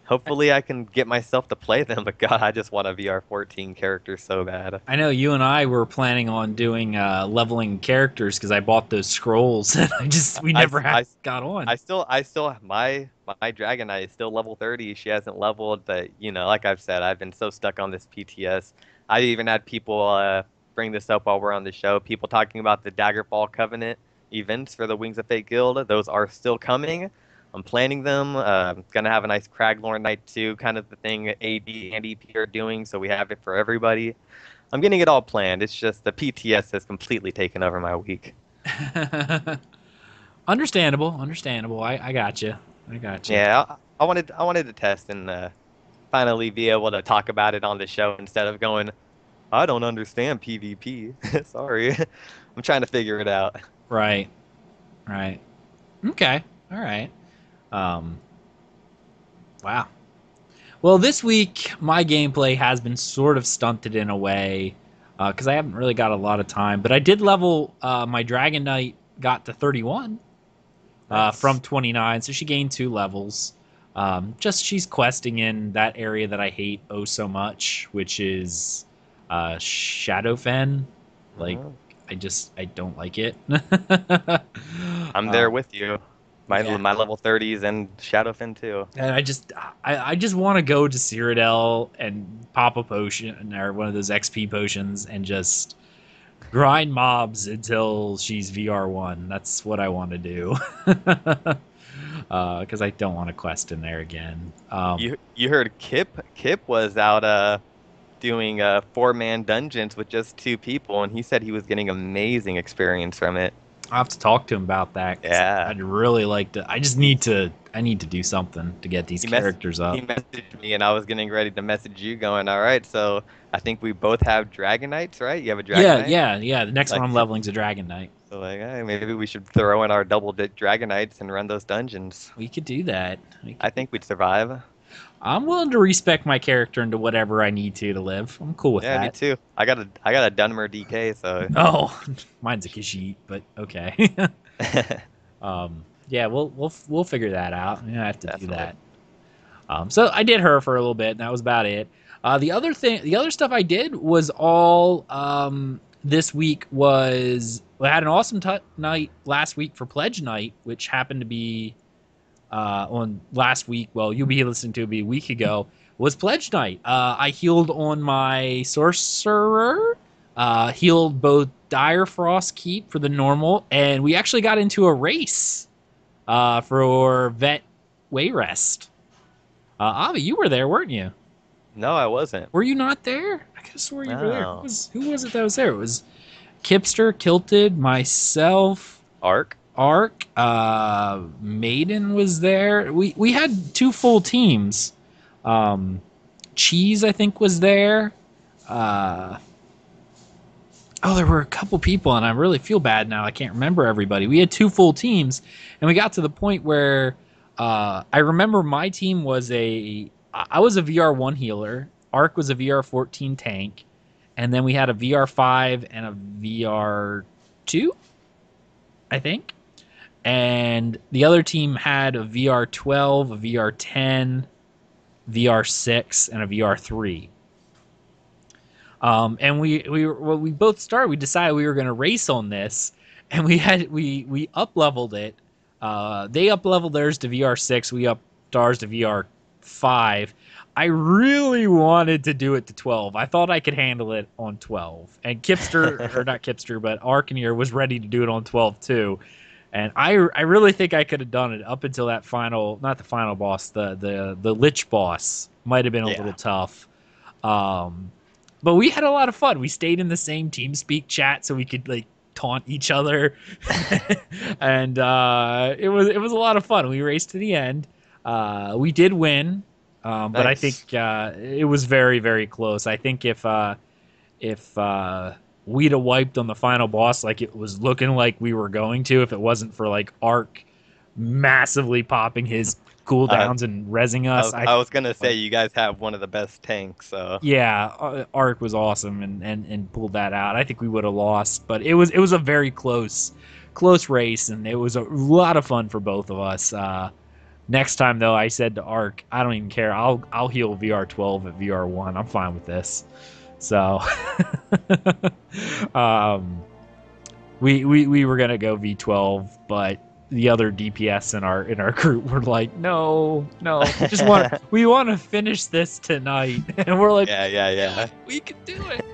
hopefully I can get myself to play them. But God, I just want a VR14 character so bad. I know you and I were planning on doing leveling characters because I bought those scrolls, and we never got on. I still my Dragon Knight is still level 30. She hasn't leveled, but you know, like I've said, I've been so stuck on this PTS. I even had people bring this up while we're on the show. People talking about the Daggerfall Covenant events for the Wings of Fate Guild. Those are still coming. I'm planning them. Gonna have a nice Craglorn night too, kind of the thing AD and EP are doing. So we have it for everybody. I'm getting it all planned. It's just the PTS has completely taken over my week. Understandable. I got you. Yeah, I wanted to test and. Finally be able to talk about it on the show instead of going, I don't understand PvP. Sorry. I'm trying to figure it out. Right. Okay. All right. Wow. Well, this week, my gameplay has been sort of stunted in a way because I haven't really got a lot of time. But I did level my Dragon Knight, got to 31 from 29, so she gained 2 levels. Just she's questing in that area that I hate so much, which is Shadowfen. Like, I don't like it. I'm there with you. My level 30s and Shadowfen too. And I just want to go to Cyrodiil and pop a potion or one of those XP potions and just grind mobs until she's VR1. That's what I want to do. Because I don't want to quest in there again. You heard Kip was out doing 4-man dungeons with just 2 people, and he said he was getting amazing experience from it. I'll have to talk to him about that. Yeah, I'd really like to. I need to do something to get these characters up. He messaged me, and I was getting ready to message you, going, "All right, so I think we both have Dragon Knights, right? You have a Dragon Knight? Yeah. The next one I'm leveling is a Dragon Knight. So like, hey, maybe we should throw in our double Dragon Knights and run those dungeons. We could do that. I think we'd survive. I'm willing to respec my character into whatever I need to live. I'm cool with that. Yeah, me too. I got a Dunmer DK, so... Oh, mine's a Khajiit, but okay. Yeah, we'll figure that out. I have to do that. So I did her for a little bit, and that was about it. The other stuff I did was all... this week was... I had an awesome night last week for Pledge Night, which happened to be on last week. Well, you'll be listening to it a week ago. Was Pledge Night. I healed on my Sorcerer, healed both Direfrost Keep for the normal, and we actually got into a race for Vet Wayrest. Avi, you were there, weren't you? No, I wasn't. Were you not there? I could have sworn you were there. Who was it that was there? It was... Kipster, Kilted, myself, Ark, Maiden was there. We had 2 full teams. Cheese, I think, was there. There were a couple people, and I really feel bad now. I can't remember everybody. We had 2 full teams, and we got to the point where I remember my team was I was a VR1 healer. Ark was a VR14 tank. And then we had a VR5 and a VR2? I think. And the other team had a VR 12, a VR 10, VR 6, and a VR 3. And we both started. We decided we were going to race on this, and we up leveled it. They up leveled theirs to VR 6. We up ours to VR 5. I really wanted to do it to 12. I thought I could handle it on 12. And Kipster, or not Kipster, but Arcaneer was ready to do it on 12 too. And I really think I could have done it up until that final, not the final boss, the Lich boss might have been a little tough. But we had a lot of fun. We stayed in the same TeamSpeak chat so we could like taunt each other. And it was a lot of fun. We raced to the end. We did win. But I think it was very, very close. I think if we'd have wiped on the final boss like it was looking like we were going to, if it wasn't for like Ark massively popping his cooldowns and rezzing us. I was going to say, you guys have one of the best tanks. So. Yeah, Ark was awesome and pulled that out. I think we would have lost, but it was a very close race, and it was a lot of fun for both of us. Next time, though, I said to Ark, I don't even care. I'll heal VR 12 at VR 1. I'm fine with this. So we were gonna go V12, but the other DPS in our group were like, no, we want to finish this tonight, and we're like, yeah, we can do it.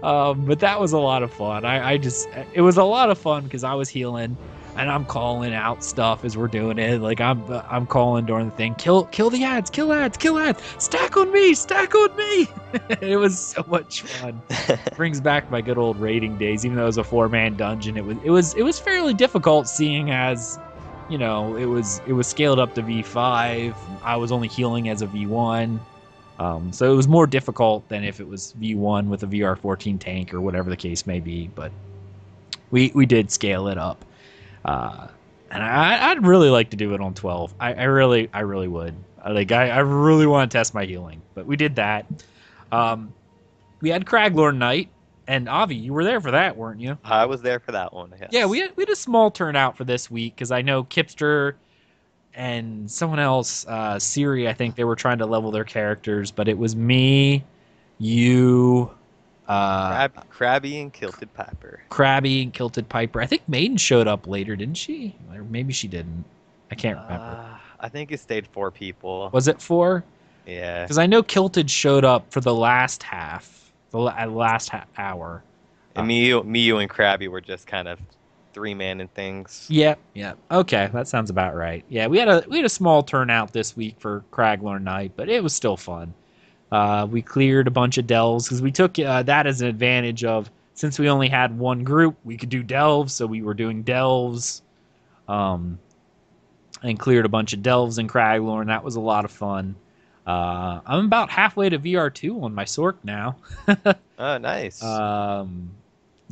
But that was a lot of fun. It was a lot of fun because I was healing. And I'm calling out stuff as we're doing it. Like I'm calling during the thing, kill the ads, kill ads, stack on me. It was so much fun. Brings back my good old raiding days. Even though it was a 4-man dungeon, it was fairly difficult, seeing as, you know, it was scaled up to V5. I was only healing as a V1, so it was more difficult than if it was V1 with a VR14 tank or whatever the case may be. But we did scale it up. And I'd really like to do it on 12. I really would. I really want to test my healing, but we did that. We had Craglorn Night, and Avi, you were there for that, weren't you? I was there for that one. Yes. Yeah, we had a small turnout for this week because I know Kipster and someone else, Siri, I think they were trying to level their characters, but it was me, you. Crabby and Kilted Piper. I think Maiden showed up later, didn't she? Or maybe she didn't. I can't remember. I think it stayed 4 people. Was it 4? Yeah. Because I know Kilted showed up for the last half, the last hour. And me, you, and Crabby were just kind of 3-man and things. Yeah. Okay, that sounds about right. Yeah, we had a small turnout this week for Craglorn Night, but it was still fun. We cleared a bunch of delves because we took that as an advantage of, since we only had one group, we could do delves. So we were doing delves, and cleared a bunch of delves in Craglorn. That was a lot of fun. I'm about halfway to VR2 on my Sorc now. Oh, nice. Yeah,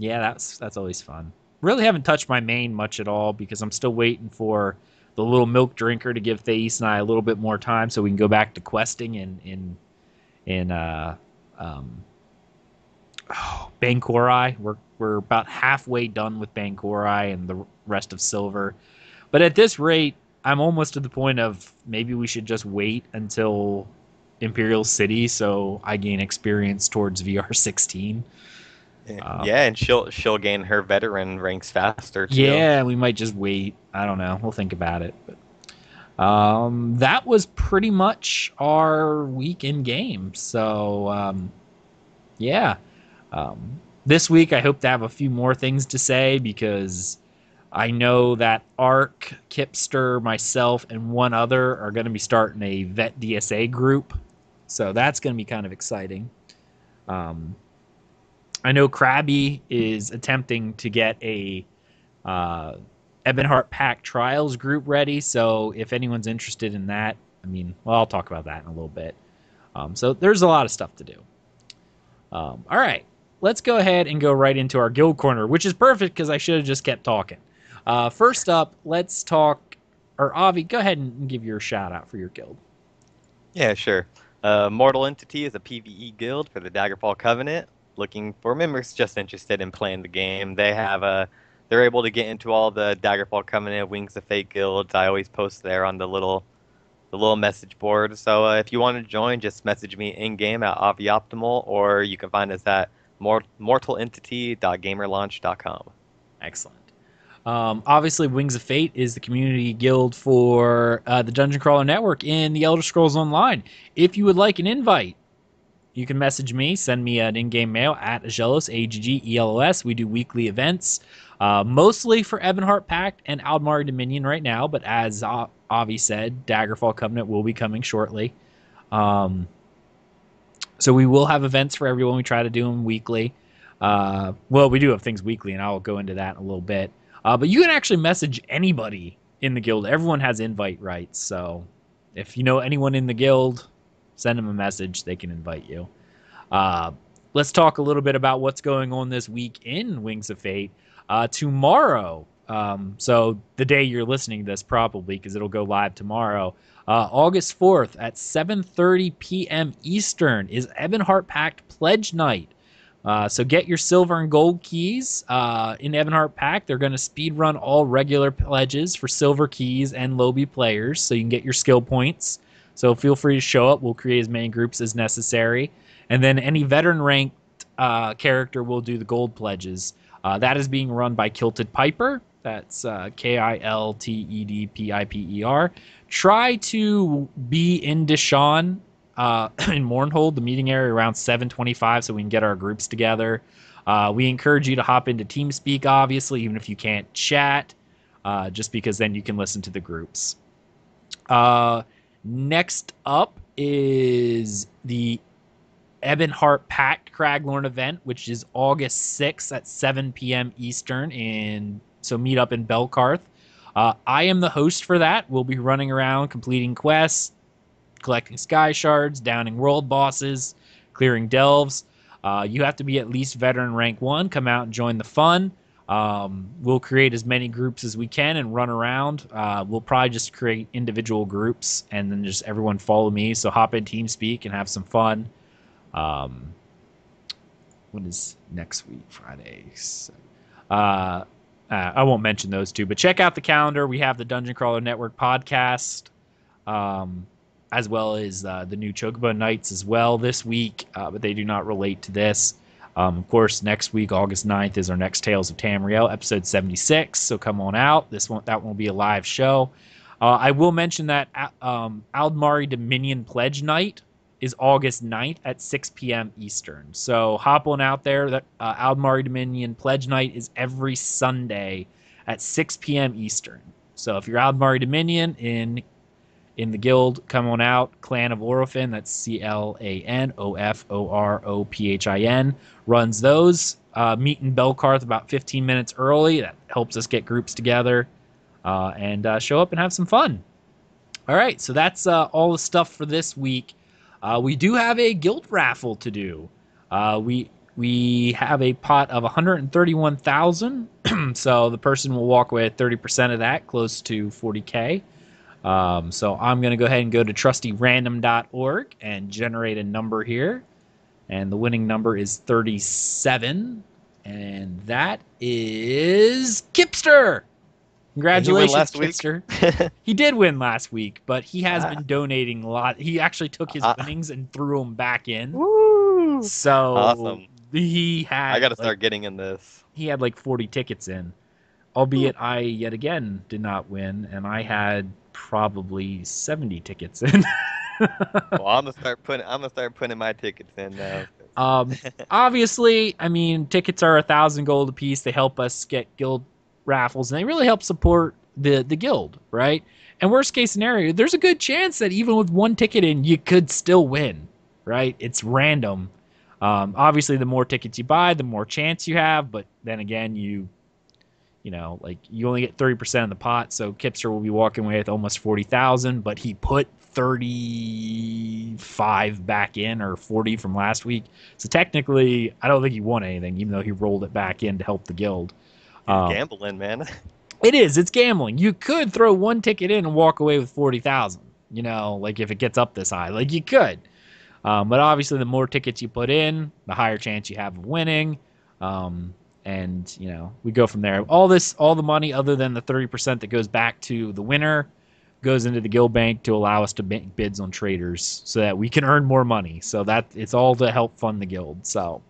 that's always fun. Really haven't touched my main much at all because I'm still waiting for the little milk drinker to give Thais and I a little bit more time so we can go back to questing in Bankorai. We're about halfway done with Bankorai and the rest of Silver, but at this rate, I'm almost to the point of maybe we should just wait until Imperial City so I gain experience towards VR 16. Yeah, and she'll gain her veteran ranks faster too. Yeah, we might just wait. I don't know. We'll think about it. But that was pretty much our week in game. So, this week I hope to have a few more things to say because I know that Ark, Kipster, myself, and one other are going to be starting a Vet DSA group. So that's going to be kind of exciting. I know Crabby is attempting to get a, Ebonheart Pact Trials group ready, so if anyone's interested in that, I'll talk about that in a little bit. So there's a lot of stuff to do. All right, let's go ahead and go right into our Guild Corner, which is perfect because I should have just kept talking. First up, let's talk, or Avi, go ahead and give your shout-out for your guild. Yeah, sure. Mortal Entity is a PvE guild for the Daggerfall Covenant. Looking for members just interested in playing the game. They have a they're able to get into all the Daggerfall Covenant, Wings of Fate guilds. I always post there on the little message board. So if you want to join, just message me in-game at Avi Optimal, or you can find us at mortalentity.gamerlaunch.com. Excellent. Obviously, Wings of Fate is the community guild for the Dungeon Crawler Network in The Elder Scrolls Online. If you would like an invite, you can message me, send me an in-game mail at Aggelos, A-G-G-E-L-O-S. We do weekly events, mostly for Ebonheart Pact and Aldmeri Dominion right now, but as Avi said, Daggerfall Covenant will be coming shortly. So we will have events for everyone. We try to do them weekly. Well, we do have things weekly, and I'll go into that in a little bit. But you can actually message anybody in the guild. Everyone has invite rights, so if you know anyone in the guild, send them a message. They can invite you. Let's talk a little bit about what's going on this week in Wings of Fate. Tomorrow, so the day you're listening to this probably, because it'll go live tomorrow, August 4th at 7:30 p.m. Eastern is Ebonheart Pact Pledge Night. So get your silver and gold keys in Ebonheart Pact. They're going to speedrun all regular pledges for silver keys and lobby players, so you can get your skill points. So feel free to show up. We'll create as many groups as necessary. And then any veteran-ranked character will do the gold pledges. That is being run by Kilted Piper. That's K-I-L-T-E-D-P-I-P-E-R. Try to be in Deshawn in Mournhold, the meeting area, around 7:25, so we can get our groups together. We encourage you to hop into TeamSpeak, obviously, even if you can't chat, just because then you can listen to the groups. Next up is the Ebonheart Pact Craglorn event, which is August 6th at 7 p.m. Eastern, so meet up in Belkarth. I am the host for that. We'll be running around completing quests, collecting sky shards, downing world bosses, clearing delves. You have to be at least veteran rank 1. Come out and join the fun. We'll create as many groups as we can and run around. We'll probably just create individual groups and then just everyone follow me. So hop in TeamSpeak and have some fun. What is next week? Friday. I won't mention those two, but check out the calendar. We have the Dungeon Crawler Network podcast, as well as the new Chocobo Nights as well this week, but they do not relate to this. Of course, next week, August 9th, is our next Tales of Tamriel, episode 76, so come on out. That won't be a live show. I will mention that Aldmeri Dominion Pledge Night is August 9th at 6 p.m. Eastern, so hop on out there. That Aldmeri Dominion Pledge Night is every Sunday at 6 p.m. Eastern, so if you're Aldmeri Dominion in the guild, come on out. Clan of Orophin, that's C-L-A-N-O-F-O-R-O-P-H-I-N, runs those. Meet in Belkarth about 15 minutes early. That helps us get groups together and show up and have some fun. All right, so that's all the stuff for this week. We do have a guild raffle to do. We have a pot of 131,000, so the person will walk away at 30% of that, close to 40K. So I'm going to go ahead and go to trustyrandom.org and generate a number here. And the winning number is 37. And that is Kipster. Congratulations, Kipster. He did win last week, but he has been donating a lot. He actually took his winnings and threw them back in. Woo! So awesome. I got to start getting in this. He had like 40 tickets in. Albeit I, yet again, did not win, and I had probably 70 tickets in. Well, I'm gonna start putting my tickets in now. Obviously, I mean, tickets are 1,000 gold apiece. They help us get guild raffles, and they really help support the guild, right? And worst case scenario, there's a good chance that even with one ticket in, you could still win, right? It's random. Obviously, the more tickets you buy, the more chance you have. But then again, you know, like you only get 30% of the pot, so Kipster will be walking away with almost 40,000, but he put 35 back in, or 40 from last week. So technically, I don't think he won anything, even though he rolled it back in to help the guild. Gambling, man. It is. It's gambling. You could throw one ticket in and walk away with 40,000. You know, like if it gets up this high, like you could. But obviously, the more tickets you put in, the higher chance you have of winning. And, you know, we go from there. All this, all the money other than the 30% that goes back to the winner goes into the guild bank to allow us to make bids on traders so that we can earn more money. So that it's all to help fund the guild. So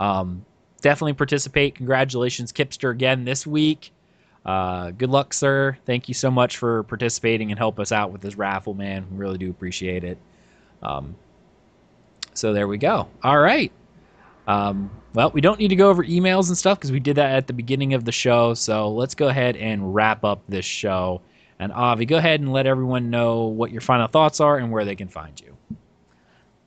definitely participate. Congratulations, Kipster, again this week. Good luck, sir. Thank you so much for participating and help us out with this raffle, man. We really do appreciate it. So there we go. All right. Well, we don't need to go over emails and stuff because we did that at the beginning of the show. So let's go ahead and wrap up this show. And Avi, go ahead and let everyone know what your final thoughts are and where they can find you.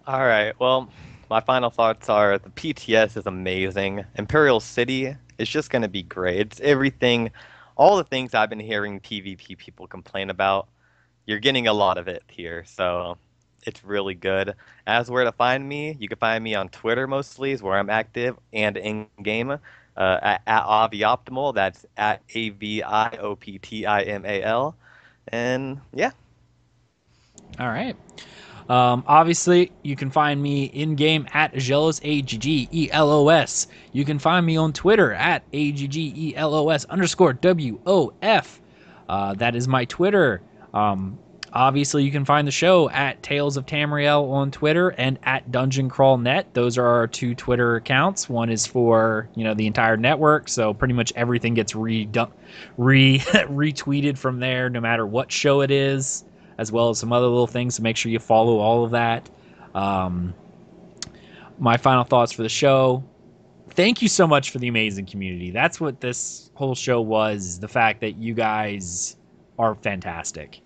All right. Well, my final thoughts are the PTS is amazing. Imperial City is just going to be great. It's everything, all the things I've been hearing PvP people complain about. You're getting a lot of it here. So it's really good. As where to find me, you can find me on Twitter mostly is where I'm active and in-game at Avi Optimal. That's at AVIOPTIMAL. And yeah. All right. Obviously, you can find me in-game at Aggelos, A-G-G-E-L-O-S. You can find me on Twitter at AGGELOS_WOF. That is my Twitter. Obviously, you can find the show at Tales of Tamriel on Twitter and at Dungeon Crawl Net. Those are our two Twitter accounts. One is for, you know, the entire network, so pretty much everything gets retweeted from there, no matter what show it is, as well as some other little things. So make sure you follow all of that. My final thoughts for the show. Thank you so much for the amazing community. That's what this whole show was, the fact that you guys are fantastic.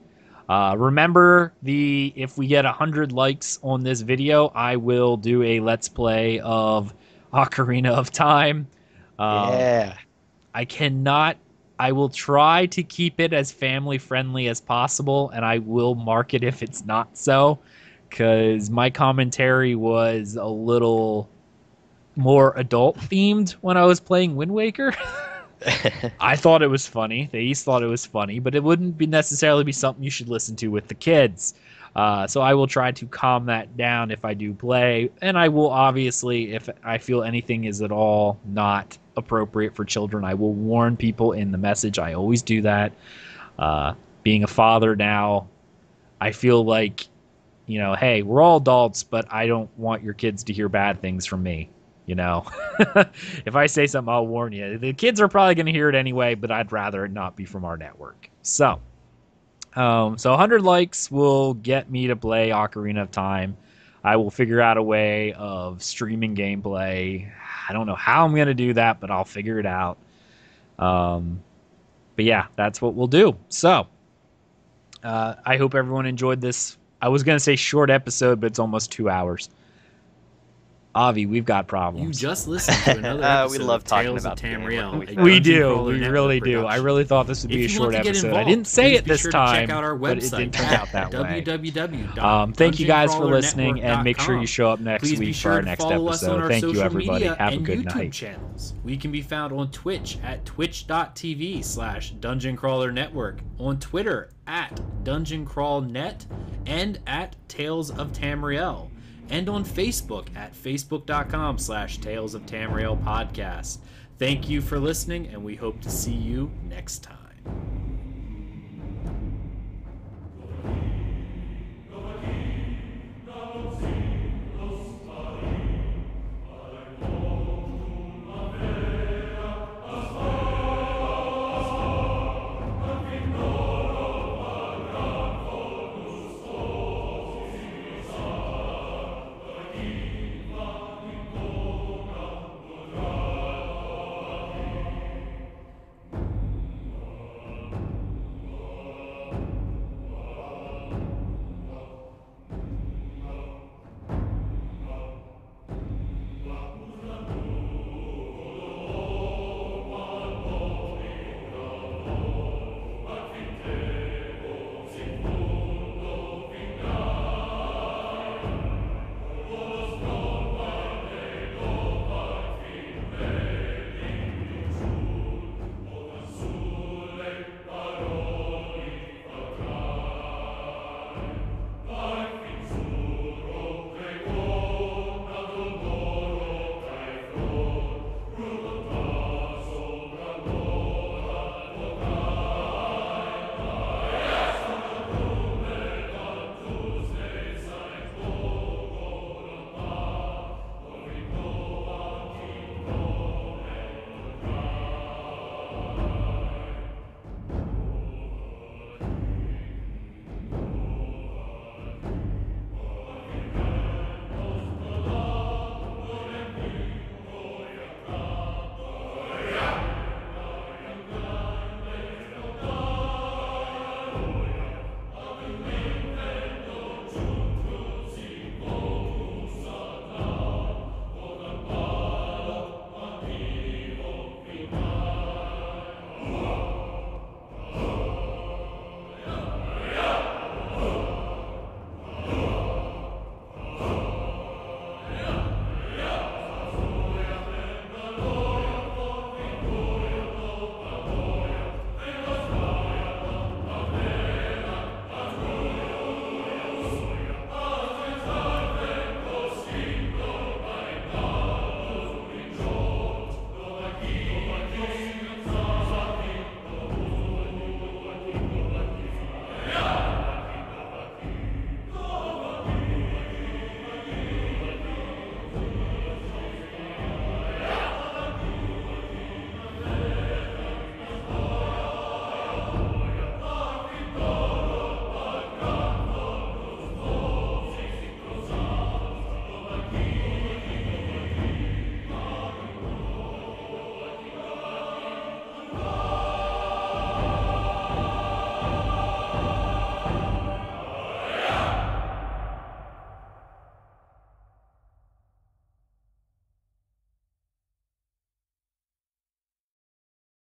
Remember, if we get 100 likes on this video, I will do a Let's Play of Ocarina of Time. Yeah. I will try to keep it as family-friendly as possible, and I will mark it if it's not so, because my commentary was a little more adult-themed when I was playing Wind Waker. I thought it was funny. Thais thought it was funny, but it wouldn't be necessarily be something you should listen to with the kids. So I will try to calm that down if I do play, and I will obviously, if I feel anything is at all not appropriate for children, I will warn people in the message. I always do that. Being a father now, I feel like, you know, hey, we're all adults, but I don't want your kids to hear bad things from me. You know, if I say something, I'll warn you. The kids are probably going to hear it anyway, but I'd rather it not be from our network. So, 100 likes will get me to play Ocarina of Time. I will figure out a way of streaming gameplay. I don't know how I'm going to do that, but I'll figure it out. But yeah, that's what we'll do. So, I hope everyone enjoyed this. I was going to say short episode, but it's almost 2 hours. Avi, we've got problems. You just listened to another episode we love of talking Tales about of Tamriel. We do. We really do. I really thought this would be a short episode. I didn't say it this time, check out our website, but it didn't turn out that way. Thank you guys for listening, and make sure you show up next week for our next episode. Thank you, everybody. Have a good night. We can be found on Twitch at twitch.tv/Dungeon Crawler Network, on Twitter at Dungeon Crawl Net, and at Tales of Tamriel. And on Facebook at facebook.com/Tales of Tamriel Podcast. Thank you for listening, and we hope to see you next time.